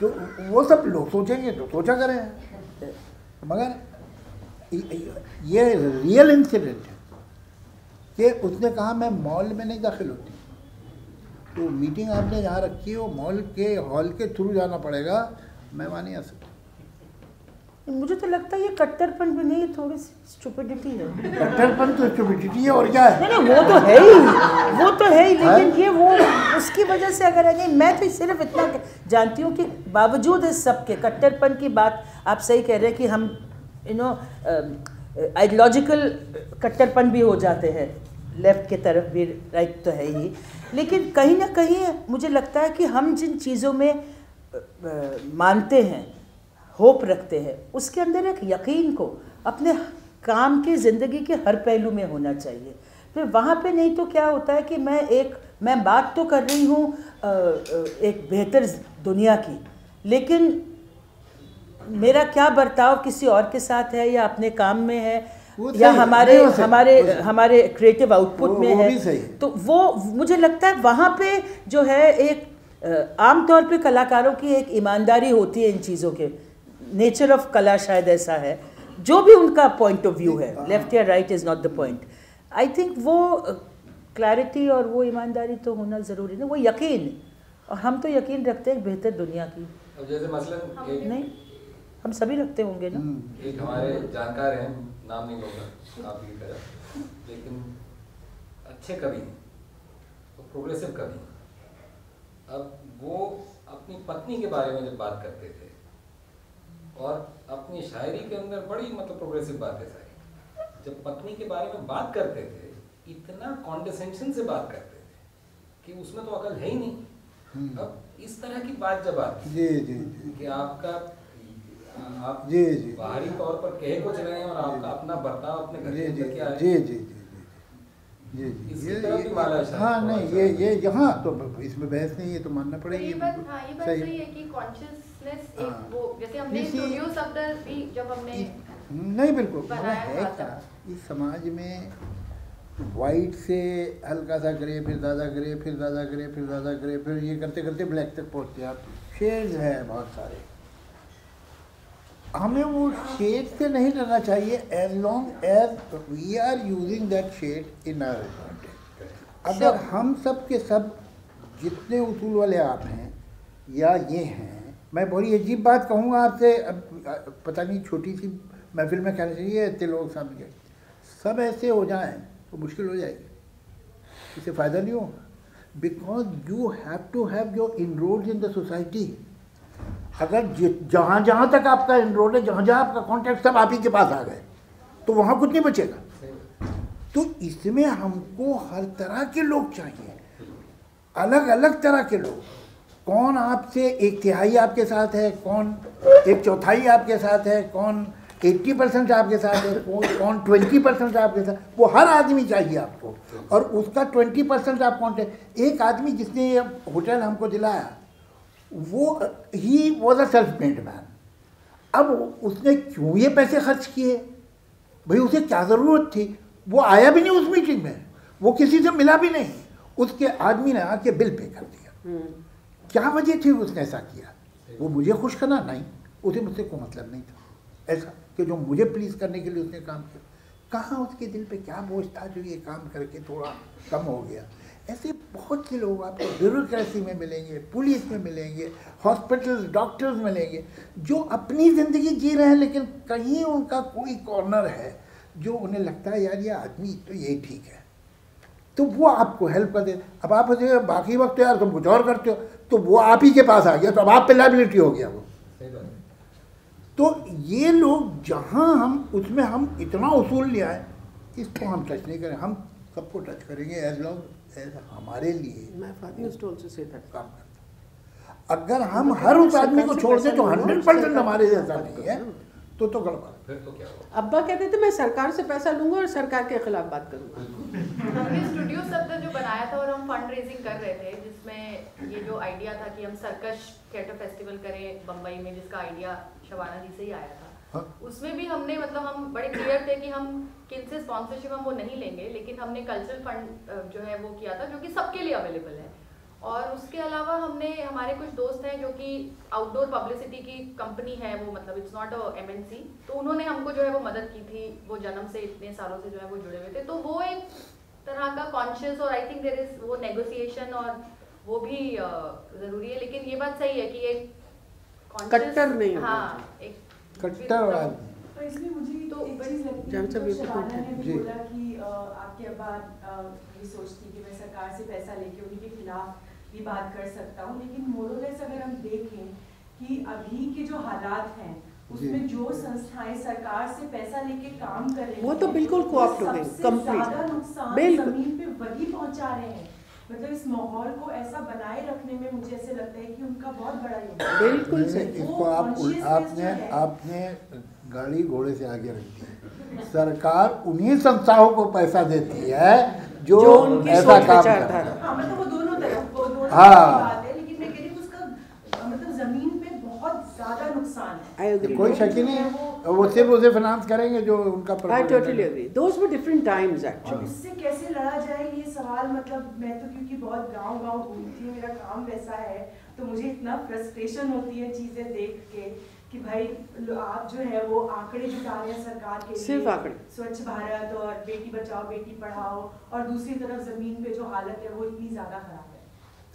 तो वो सब लोग सोचेंगे, तो सोचा करें। मगर ये रियल इंसिडेंट है कि उसने कहा मैं मॉल में नहीं दाखिल होती, तो मीटिंग आपने यहाँ रखी हो, मॉल के हॉल के थ्रू जाना पड़ेगा, मैं वहाँ नहीं आ सकता। मुझे तो लगता है ये कट्टरपन भी नहीं, थोड़ी सी स्टुपिडिटी है। कट्टरपन तो स्टुपिडिटी है और क्या है? नहीं वो तो है ही, वो तो है ही, लेकिन ये वो उसकी वजह से अगर है नहीं। मैं तो सिर्फ इतना जानती हूँ कि बावजूद इस सब के कट्टरपन की बात आप सही कह रहे हैं कि हम यू नो आइडियोलॉजिकल कट्टरपन भी हो जाते हैं, लेफ़्ट के तरफ भी, राइट तो है ही, लेकिन कहीं ना कहीं मुझे लगता है कि हम जिन चीज़ों में मानते हैं, होप रखते हैं, उसके अंदर एक यकीन को अपने काम के ज़िंदगी के हर पहलू में होना चाहिए। फिर वहाँ पे नहीं तो क्या होता है कि मैं बात तो कर रही हूँ एक बेहतर दुनिया की, लेकिन मेरा क्या बर्ताव किसी और के साथ है या अपने काम में है या हमारे क्रिएटिव आउटपुट में है, तो वो मुझे लगता है वहाँ पे जो है एक आमतौर पर कलाकारों की एक ईमानदारी होती है, इन चीज़ों के नेचर ऑफ कला शायद ऐसा है, जो भी उनका पॉइंट ऑफ व्यू है, लेफ्ट या right is not the point. I think वो क्लैरिटी और वो ईमानदारी तो होना ज़रूरी है, वो यकीन, और हम तो यकीन रखते हैं बेहतर दुनिया की। अब जैसे मसलन नहीं, हम सभी रखते होंगे ना, एक हमारे जानकार हैं, नाम नहीं लूंगा आप ही, लेकिन अच्छे कवि हैं, प्रोग्रेसिव कवि। अब वो अपनी पत्नी के बारे में जब बात करते थे और अपनी शायरी के अंदर बड़ी मतलब प्रोग्रेसिव बातें सारी, जब पत्नी के बारे में बात करते थे इतना कॉन्डेसेंशन से बात करते थे कि उसमें तो अकल है ही नहीं। अब इस तरह की बात जब आती है कि आप बाहरी तौर पर कहे कुछ रहे हैं और आपका अपना बर्ताव अपने घर में क्या है, हाँ नहीं ये यहाँ तो इसमें बहस नहीं, ये तो मानना पड़ेगा। ये बात सही है कि कॉन्शियसनेस एक वो, जैसे हमने स्टूडियो शब्द भी जब हमने नहीं बिल्कुल है क्या इस समाज में, वाइट से हल्का सा ग्रे, फिर दादा ग्रे, फिर दादा ग्रे, फिर दादा ग्रे, फिर ये करते करते ब्लैक तक पहुँचते हैं आप। शेड्स हैं बहुत सारे, हमें वो शेड से नहीं डरना चाहिए, as long as we are using that shade in our context. अगर हम सब के सब जितने उसूल वाले आप हैं या ये हैं, मैं बड़ी अजीब बात कहूँगा आपसे, अब पता नहीं छोटी सी महफिल में कहना चाहिए, इतने लोग सामने सब ऐसे हो जाएं तो मुश्किल हो जाएगी, इससे फ़ायदा नहीं होगा, because you have to have your inroads in the society. अगर जहाँ जहाँ तक आपका इनरोड है, जहाँ जहाँ आपका कॉन्टैक्ट, सब आप ही के पास आ गए, तो वहाँ कुछ नहीं बचेगा। तो इसमें हमको हर तरह के लोग चाहिए, अलग अलग तरह के लोग। कौन आपसे 1/3 आपके साथ है, कौन 1/4 आपके साथ है, कौन 80% आपके साथ है, कौन 20% आपके साथ, वो हर आदमी चाहिए आपको, और उसका 20% आप कॉन्टैक्ट। एक आदमी जिसने ये होटल हमको दिलाया, वो ही was a self made man. अब उसने क्यों ये पैसे खर्च किए भाई, उसे क्या ज़रूरत थी? वो आया भी नहीं उस मीटिंग में, वो किसी से मिला भी नहीं, उसके आदमी ने आके बिल पे कर दिया। क्या वजह थी उसने ऐसा किया? वो मुझे खुश करना नहीं, उसे मुझसे कोई मतलब नहीं था, ऐसा कि जो मुझे प्लीज़ करने के लिए उसने काम किया। कहाँ उसके दिल पे क्या बोझ था जो ये काम करके थोड़ा कम हो गया। ऐसे बहुत से लोग आपको ब्यूरोक्रेसी में मिलेंगे, पुलिस में मिलेंगे, हॉस्पिटल्स, डॉक्टर्स मिलेंगे, जो अपनी ज़िंदगी जी रहे हैं लेकिन कहीं उनका कोई कॉर्नर है जो उन्हें लगता है यार ये आदमी तो यही ठीक है, तो वो आपको हेल्प कर दे। अब आप बाकी वक्त यार तुम कुछ और करते हो, तो वो आप ही के पास आ गया, तो अब आप पे लाइबिलिटी हो गया वो। तो ये लोग जहाँ हम उसमें हम इतना उसूल ले आए, इसको हम टच नहीं करें, हम सबको टच करेंगे एज लॉन्ग एज हमारे लिए काम। अगर हम हर उस आदमी को छोड़ दें जो 100% हमारे जैसा नहीं है तो गड़बड़। अब्बा कहते थे मैं सरकार से पैसा लूंगा और सरकार के खिलाफ बात करूंगा। हमने स्टूडियो सफदर जो बनाया था और हम फंड रेजिंग कर रहे थे, जिसमें ये जो आइडिया था कि हम सर्कस थिएटर फेस्टिवल करें बम्बई में, जिसका आइडिया शबाना जी से ही आया था। हाँ? उसमें भी हमने मतलब हम बड़े क्लियर थे कि हम किन से स्पॉन्सरशिप हम वो नहीं लेंगे, लेकिन हमने कल्चरल फंड जो है वो किया था जो कि सबके लिए अवेलेबल है। और उसके अलावा हमने हमारे कुछ दोस्त हैं जो कि आउटडोर पब्लिसिटी की कंपनी है, वो मतलब इट्स नॉट अ MNC, तो उन्होंने हमको जो है वो मदद की थी, वो जन्म से इतने सालों से जो है वो जुड़े हुए थे। तो वो एक तरह का कॉन्शियस और आई थिंक देयर इज वो नेगोशिएशन और वो भी ज़रूरी है, लेकिन ये बात सही है कि एक कट्टर नहीं, हाँ एक कट्टर। तो इसलिए मुझे तो एक चीज़ लगी, शबाना ने भी बोला कि आपके अब्बा ये सोचती कि मैं सरकार से पैसा लेके उनके खिलाफ भी बात कर सकता हूँ, लेकिन मोरलेस अगर हम देखें कि अभी के जो हालात हैं उसमें जो संस्थाएं सरकार से पैसा लेके काम कर रही हैं वो तो बिल्कुल कोऑप्ट हो गई, कंप्लीट नुकसान जमीन पे वही पहुँचा रहे हैं। मतलब इस माहौल को ऐसा बनाए रखने में मुझे ऐसे लगता है कि उनका बहुत बड़ा योगदान। बिल्कुल सही, इसको आपने गाड़ी घोड़े से आगे रखी है। सरकार उन्हीं संस्थाओं को पैसा देती है जो ऐसा काम करता है। हाँ, मतलब वो दोनों तरफ बात है, लेकिन मैं कह रही हूँ उसका मतलब जमीन पे बहुत ज्यादा नुकसान है, कोई शक नहीं है। वो सिर्फ उसे फाइनेंस करेंगे जो उनका। I totally agree. Those were different times actually. इससे कैसे लड़ा जाए ये सवाल, मतलब मैं तो क्योंकि बहुत गांव-गांव घूमती हूँ, मेरा काम वैसा है, तो मुझे इतना फ्रस्ट्रेशन होती है चीजें देख के कि भाई आप जो है वो आंकड़े जुटा रहे हैं सरकार के लिए, सिर्फ आंकड़े, स्वच्छ भारत और बेटी बचाओ बेटी पढ़ाओ, और दूसरी तरफ जमीन पे जो हालत है वो इतनी ज्यादा खराब है।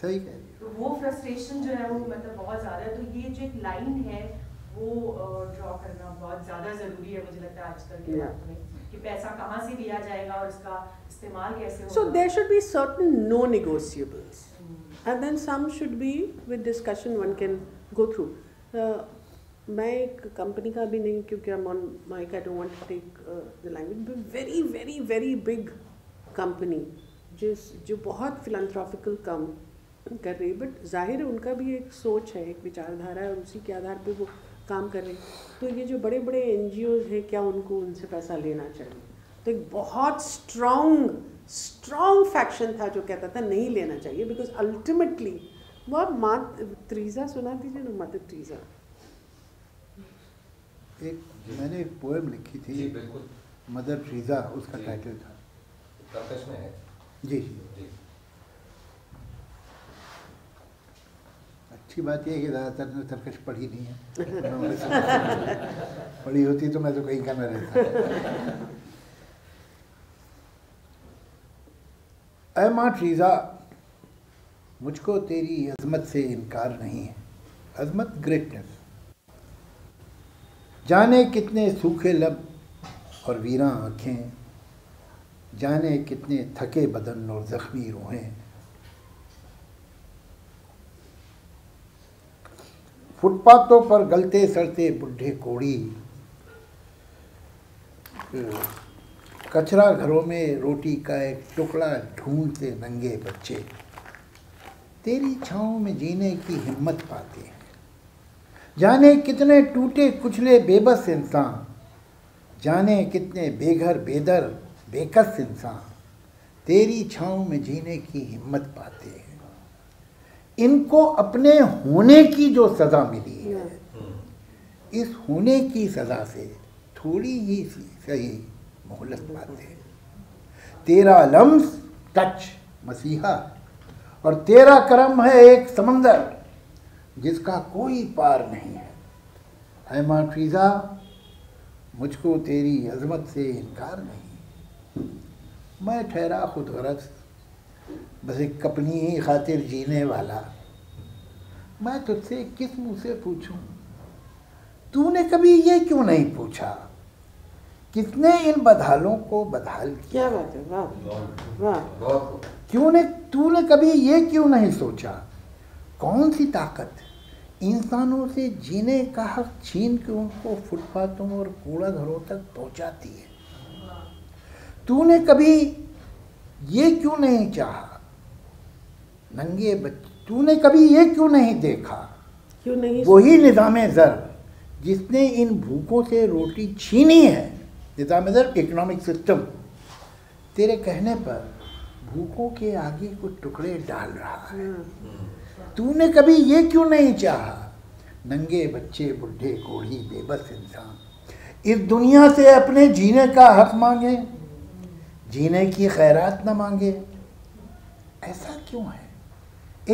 सही कह रही हो। तो वो फ्रस्ट्रेशन जो है वो मतलब बहुत ज्यादा है, तो ये जो एक लाइन है वो ड्रॉ करना बहुत ज़्यादा ज़रूरी है मुझे लगता है आजकल के वक्त में, कि पैसा कहाँ से लिया जाएगा और इसका इस्तेमाल कैसे होगा। So there should be certain non-negotiables and then some should be with discussion one can go through. मैं एक कंपनी का भी नहीं, क्योंकि I'm on mic, I don't want to take the language, but very very very big company जो बहुत philanthropical काम कर रही है, बट जाहिर है उनका भी एक सोच है, एक विचारधारा है, उसी के आधार पर वो काम कर रहे हैं। तो ये जो बड़े बड़े NGOs हैं, क्या उनको उनसे पैसा लेना चाहिए? तो एक बहुत स्ट्रॉन्ग फैक्शन था जो कहता था नहीं लेना चाहिए, बिकॉज अल्टीमेटली वो आप मात त्रीजा सुना दीजिए ना, मात त्रीजा। एक मैंने एक पोएम लिखी थी, बिल्कुल मदर ट्रीजा उसका टाइटल था, तर्कश में है। जी जी, अच्छी बात यह है कि ज़्यादातर ने तर्कश पढ़ी नहीं है, पढ़ी होती तो मैं तो कहीं का न रहता। ऐ माँ ट्रीजा, मुझको तेरी अजमत से इनकार नहीं है, अजमत ग्रेटनेस। जाने कितने सूखे लब और वीरां आँखें, जाने कितने थके बदन और ज़ख्मी रोहें, फुटपाथों पर गलते सड़ते बुढ़े कोड़ी, कचरा घरों में रोटी का एक टुकड़ा ढूंढते नंगे बच्चे, तेरी छाँव में जीने की हिम्मत पाते हैं। जाने कितने टूटे कुचले बेबस इंसान, जाने कितने बेघर बेदर बेकस इंसान, तेरी छाँव में जीने की हिम्मत पाते हैं। इनको अपने होने की जो सज़ा मिली है, इस होने की सज़ा से थोड़ी ही सही मोहलत पाते हैं। तेरा लम्स टच मसीहा, और तेरा करम है एक समंदर जिसका कोई पार नहीं है। ऐ माँ ट्रीजा, मुझको तेरी अजमत से इनकार नहीं, मैं ठहरा खुद गरज बस एक कपनी ही खातिर जीने वाला। मैं तुझसे किस मुँह से पूछूं, तूने कभी ये क्यों नहीं पूछा, किसने इन बदहालों को बदहाल किया? तूने कभी ये क्यों नहीं सोचा, कौन सी ताकत इंसानों से जीने का हक छीन के उनको फुटपाथों और कूड़ा घरों तक पहुंचाती है? तूने कभी ये क्यों नहीं चाहा नंगे बच्चे, तूने कभी ये क्यों नहीं देखा, क्यों नहीं? वही निज़ामे ज़र जिसने इन भूखों से रोटी छीनी है, निज़ामे ज़र इकोनॉमिक सिस्टम तेरे कहने पर भूखों के आगे कुछ टुकड़े डाल रहा है। तूने कभी ये क्यों नहीं चाहा नंगे बच्चे, बुढ़े, कोढ़ी, बेबस इंसान इस दुनिया से अपने जीने का हक मांगे, जीने की खैरात ना मांगे? ऐसा क्यों है?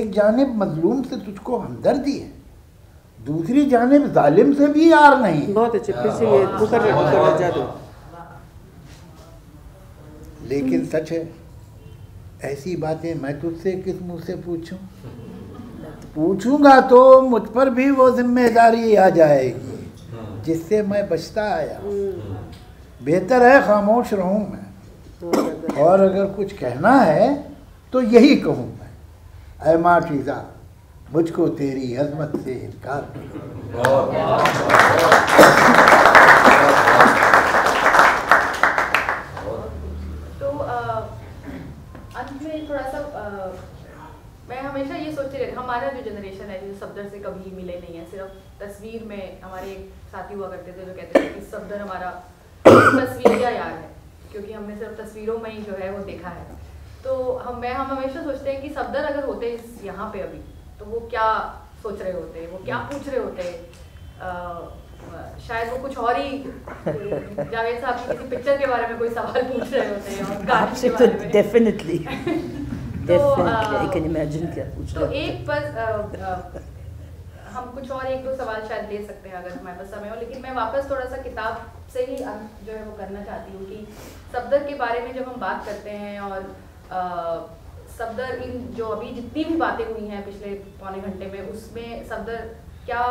एक जानिब मजलूम से तुझको हमदर्दी है, दूसरी जानिब जालिम से भी यार नहीं। बहुत अच्छे, लेकिन सच है, ऐसी बातें मैं तुझसे किस मुँह से पूछूं? पूछूंगा तो मुझ पर भी वो जिम्मेदारी आ जाएगी जिससे मैं बचता आया। बेहतर है खामोश रहूं मैं, और अगर कुछ कहना है तो यही कहूं मैं, ऐ माटीज़ा मुझको तेरी अजमत से इनकार करो। मैं हमेशा ये सोचते रहते, हमारा जो जनरेशन है जो सफदर से कभी मिले नहीं है, सिर्फ तस्वीर में हमारे साथी हुआ करते थे जो कहते थे कि सफदर हमारा तस्वीर या यार है, क्योंकि हमने सिर्फ तस्वीरों में ही जो है वो देखा है। तो हम हमेशा सोचते हैं कि सफदर अगर होते इस यहाँ पे अभी, तो वो क्या सोच रहे होते, वो क्या पूछ रहे होते, शायद वो कुछ और ही, जावेद साहब की किसी पिक्चर के बारे में कोई सवाल पूछ रहे होते हैं। तो एक बस हम कुछ और एक दो सवाल शायद ले सकते हैं अगर हमारे पास समय हो, लेकिन मैं वापस थोड़ा सा किताब से ही जो है वो करना चाहती हूँ कि सफदर के बारे में जब हम बात करते हैं, और सफदर इन जो अभी जितनी भी बातें हुई हैं पिछले पौने घंटे में, उसमें सफदर क्या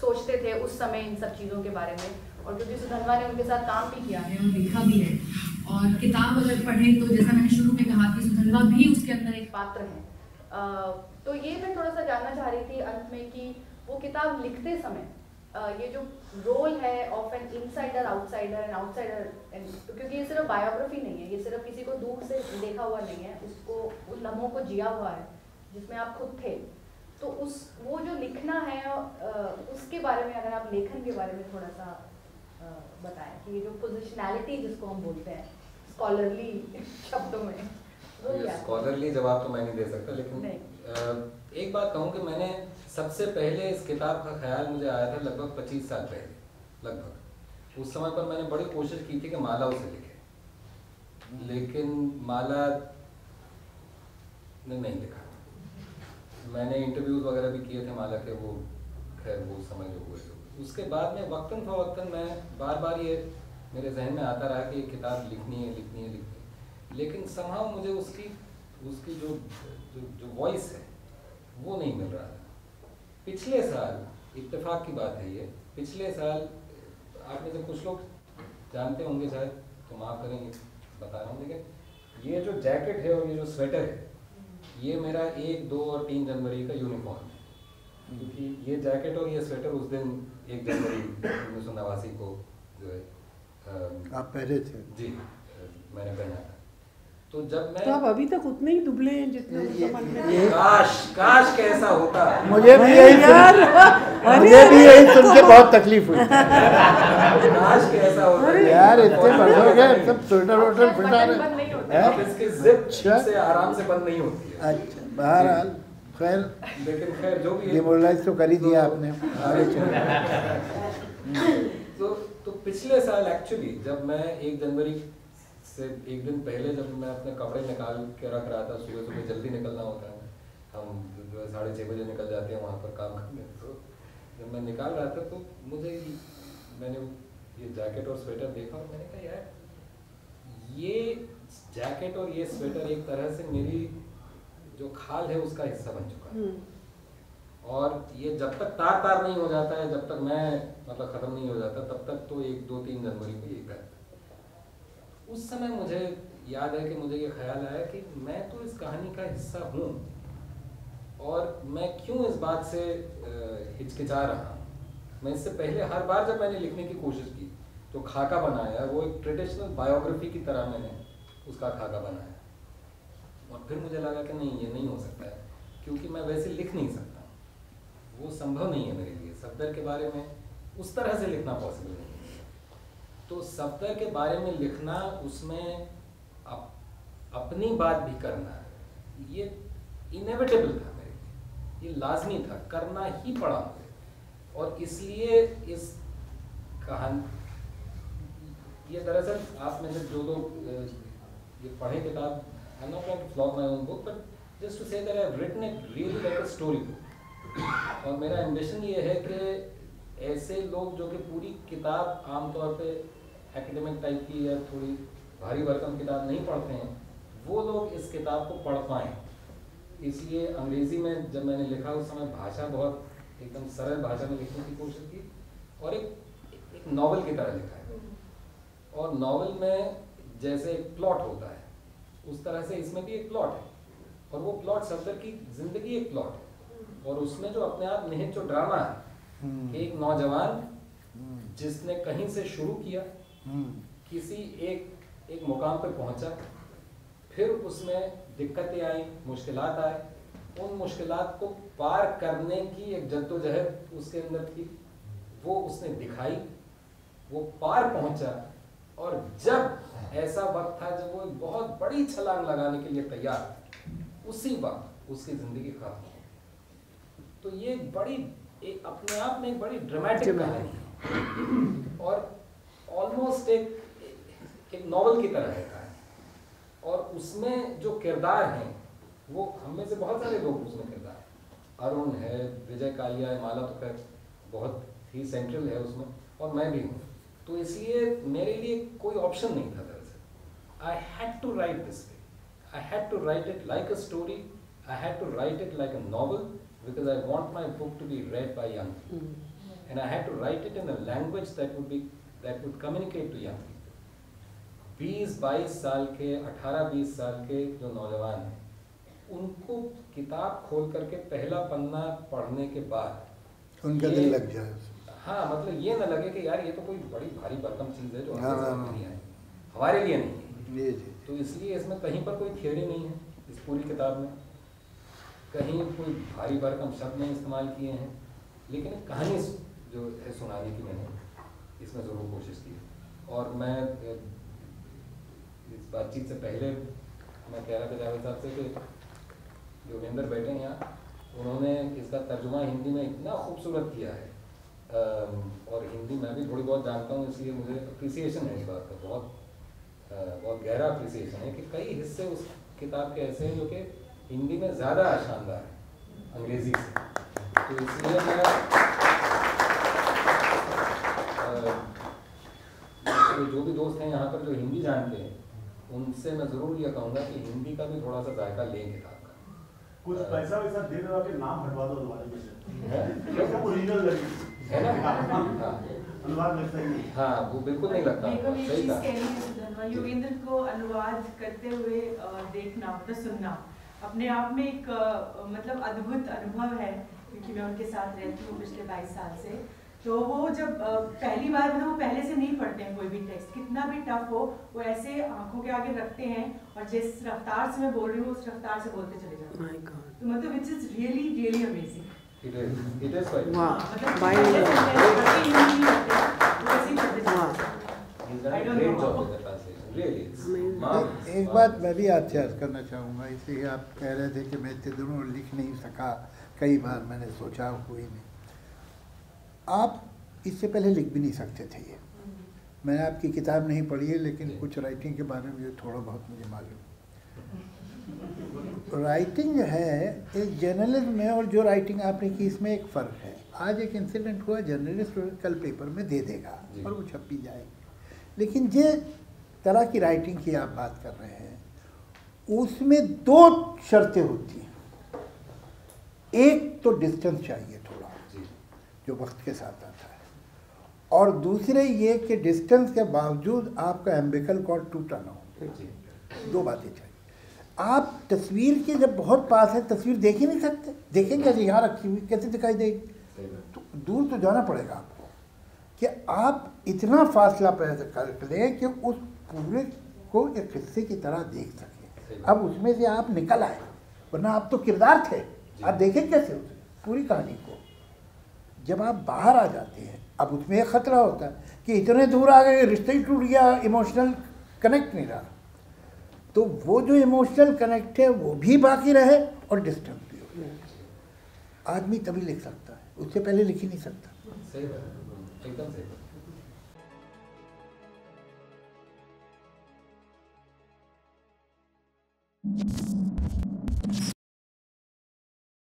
सोचते थे उस समय इन सब चीज़ों के बारे में, और क्योंकि सुधनवा ने उनके साथ काम भी किया है और लिखा भी है, और किताब अगर पढ़ें तो जैसा मैंने शुरू में कहा कि सुधनवा भी उसके अंदर एक पात्र है, तो ये मैं थोड़ा सा जानना चाह रही थी अंत में कि वो किताब लिखते समय ये जो रोल है of an insider outsider and क्योंकि ये सिर्फ बायोग्राफी नहीं है, ये सिर्फ किसी को दूर से देखा हुआ नहीं है, उसको उन लम्हों को जिया हुआ है जिसमें आप खुद थे। तो उस वो जो लिखना है उसके बारे में अगर आप लेखन के बारे में थोड़ा सा बताएं कि ये जो पोजिशनैलिटी जिसको हम बोलते हैं स्कॉलरली शब्दों में, वो स्कॉलरली जवाब तो मैं नहीं दे सकता, लेकिन एक बात कहूँ कि मैंने सबसे पहले इस किताब का ख्याल मुझे आया था लगभग 25 साल पहले लगभग। उस समय पर मैंने बड़ी कोशिश की थी कि माला उसे लिखे, लेकिन माला ने नहीं लिखा। मैंने इंटरव्यूज़ वगैरह भी किए थे माला के, वो खैर वो समय जो हुए थे। उसके बाद में वक्तन फवक्तन मैं बार बार ये मेरे जहन में आता रहा कि ये किताब लिखनी है, लेकिन समहाउ मुझे उसकी जो वॉइस है वो नहीं मिल रहा था। पिछले साल, इत्तेफाक की बात है ये, पिछले साल आप में से कुछ लोग जानते होंगे शायद, तो माफ़ करेंगे बता रहा हूँ, लेकिन ये जो जैकेट है और ये जो स्वेटर है, ये मेरा 1, 2 और 3 जनवरी का यूनिफॉर्म है, क्योंकि ये जैकेट और ये स्वेटर उस दिन 1 जनवरी 1989 को जो है आप पहने थे। जी, मैंने पहना था। तो जब मैं तो आप अभी तक उतने ही दुबले हैं जितने ये काश कैसा होता। मुझे भी यही सुन के बहुत तकलीफ हुई। काश कैसा होता यार, इतने बड़े हो गए, सब स्वेटर वोटर फिटा रहे अब इसके जिप से आराम से बंद नहीं होती है। अच्छा, बहरहाल खैर, लेकिन खैर जो भी डिमोरलाइज तो कर ही दिया आपने। तो पिछले साल एक्चुअली जब मैं 1 जनवरी से एक दिन पहले जब मैं अपने कपड़े निकाल के रख रहा था, सुबह जल्दी निकलना होता है, हम 6:30 बजे निकल जाते हैं वहाँ पर काम करने, तो जब मैं निकाल रहा था तो मुझे मैंने ये जैकेट और स्वेटर देखा और मैंने कहा यार ये जैकेट और ये स्वेटर एक तरह से मेरी जो खाल है उसका हिस्सा बन चुका है और ये जब तक तार नहीं हो जाता है, जब तक मैं मतलब ख़त्म नहीं हो जाता तब तक तो 1-2-3 जनवरी को यही करता। उस समय मुझे याद है कि मुझे ये ख्याल आया कि मैं तो इस कहानी का हिस्सा हूँ और मैं क्यों इस बात से हिचकिचा रहा। मैं इससे पहले हर बार जब मैंने लिखने की कोशिश की तो खाका बनाया, वो एक ट्रेडिशनल बायोग्राफी की तरह मैंने उसका खाका बनाया और फिर मुझे लगा कि नहीं ये नहीं हो सकता है क्योंकि मैं वैसे लिख नहीं सकता, वो संभव नहीं है मेरे लिए। सफदर के बारे में उस तरह से लिखना पॉसिबल नहीं है। तो सफदर के बारे में लिखना, उसमें अपनी बात भी करना, ये इनएविटेबल था मेरे लिए, ये लाजमी था, करना ही पड़ा मुझे। और इसलिए इस कहानी, ये दरअसल आप में से जो लोग ये पढ़े किताब, I am not going to flog my own book but just to say that I have written it really like a story book. और मेरा एम्बिशन ये है कि ऐसे लोग जो कि पूरी किताब आमतौर पे एकेडमिक टाइप की या थोड़ी भारी भरकम किताब नहीं पढ़ते हैं, वो लोग इस किताब को पढ़ पाएँ। इसलिए अंग्रेज़ी में जब मैंने लिखा उस समय भाषा बहुत एकदम सरल भाषा में लिखने की कोशिश की और एक नॉवल की तरह लिखा है। और नॉवल में जैसे एक प्लॉट होता है उस तरह से इसमें भी एक प्लॉट है और वो प्लॉट सफदर की ज़िंदगी एक प्लॉट है और उसमें जो अपने आप निहित जो ड्रामा है, एक नौजवान जिसने कहीं से शुरू किया, किसी एक मुकाम पे पहुंचा, फिर उसमें दिक्कतें आई, मुश्किलात आए, उन मुश्किलात को पार करने की एक जद्दोजहद उसके अंदर थी, वो उसने दिखाई, वो पार पहुंचा और जब ऐसा वक्त था जब वो बहुत बड़ी छलांग लगाने के लिए तैयार, उसी वक्त उसकी ज़िंदगी खराब। तो ये बड़ी अपने आप में एक बड़ी ड्रामेटिक कहानी और ऑलमोस्ट एक नॉवल की तरह है कहानी। और उसमें जो किरदार हैं वो हम में से बहुत सारे लोग उसमें किरदार हैं, अरुण है, विजय कालिया है, माला तो खैर बहुत ही सेंट्रल है उसमें और मैं भी हूँ। तो इसलिए मेरे लिए कोई ऑप्शन नहीं था दरअसल। I had to write this way, I had to write it like a story, I had to write it like a novel because I want my book to be read by young people and I had to write it in a language that would communicate to young people. 20-22 साल के, 18-20 साल के जो नौजवान हैं उनको किताब खोल करके पहला पन्ना पढ़ने के बाद उनका दिल लग जाए। हाँ, मतलब ये ना लगे कि यार ये तो कोई बड़ी भारी भरकम चीज़ है जो हमारे लिए नहीं है। तो इसलिए इसमें कहीं पर कोई थियोरी नहीं है, इस पूरी किताब में कहीं कोई भारी भरकम शब्द नहीं इस्तेमाल किए हैं, लेकिन कहानी जो है सुनाने की मैंने इसमें ज़रूर कोशिश की। और मैं इस बातचीत से पहले मैं कह रहा था जावेद साहब से कि योगेंद्र बैठे हैं यहाँ, उन्होंने इसका तर्जुमा हिंदी में इतना खूबसूरत किया है और हिंदी मैं भी थोड़ी बहुत जानता हूँ, इसलिए मुझे अप्रिसिएशन है इस बात का, बहुत गहरा अप्रिसिएशन है कि कई हिस्से उस किताब के ऐसे हैं जो कि हिंदी में ज़्यादा शानदार है अंग्रेजी से। तो इसलिए मैं जो भी दोस्त हैं यहाँ पर जो हिंदी जानते हैं उनसे मैं ज़रूर ये कहूँगा कि हिंदी का भी थोड़ा सा जायका लें किताब का। कुछ पैसा वैसा दे दो, आपके नाम हटवा दो है ना, हाँ वो बिल्कुल नहीं लगता, सही था। योगेंद्र को अनुवाद करते हुए देखना मतलब सुनना अपने आप में एक मतलब अद्भुत अनुभव है क्योंकि मैं उनके साथ रहती हूँ पिछले 22 साल से। तो वो जब पहली बार मतलब वो पहले से नहीं पढ़ते हैं कोई भी टेक्स्ट, कितना भी टफ हो वो ऐसे आंखों के आगे रखते हैं और जिस रफ्तार से मैं बोल रही हूँ उस रफ्तार से बोलते चले जाते हैं। तो मतलब it's is really really amazing. एक बात मैं भी आपसे अर्ज करना चाहूँगा, इसलिए आप कह रहे थे कि मैं इतने दिनों लिख नहीं सका, कई बार मैंने सोचा हुई नहीं, आप इससे पहले लिख भी नहीं सकते थे। ये मैंने आपकी किताब नहीं पढ़ी है लेकिन कुछ राइटिंग के बारे में थोड़ा बहुत मुझे मालूम। राइटिंग जो है एक जर्नलिज्म में और जो राइटिंग आपने की इसमें एक फ़र्क है। आज एक इंसिडेंट हुआ, जर्नलिस्ट कल पेपर में दे देगा और वो छपी जाएगी। लेकिन ये तरह की राइटिंग की आप बात कर रहे हैं, उसमें दो शर्तें होती हैं। एक तो डिस्टेंस चाहिए थोड़ा, जो वक्त के साथ आता है, और दूसरे ये कि डिस्टेंस के बावजूद आपका एम्बिकल कॉर्ड टूटा ना हो। दो बातें चाहिए। आप तस्वीर के जब बहुत पास है, तस्वीर देख ही नहीं सकते, देखेंगे कैसे, यहाँ रखी हुई कैसे दिखाई देगी, तो दूर तो जाना पड़ेगा आपको कि आप इतना फासला पैदा कर लें कि उस पूरे को एक हिस्से की तरह देख सकें। अब उसमें से आप निकल आए, वरना आप तो किरदार थे, आप देखें कैसे पूरी कहानी को। जब आप बाहर आ जाते हैं, अब उसमें एक खतरा होता है कि इतने दूर आ गए, रिश्ते ही टूट गया, इमोशनल कनेक्ट नहीं रहा, तो वो जो इमोशनल कनेक्ट है वो भी बाकी रहे और डिस्टर्ब भी हो। आदमी तभी लिख सकता है, उससे पहले लिख ही नहीं सकता। सही बात, एकदम सही बात।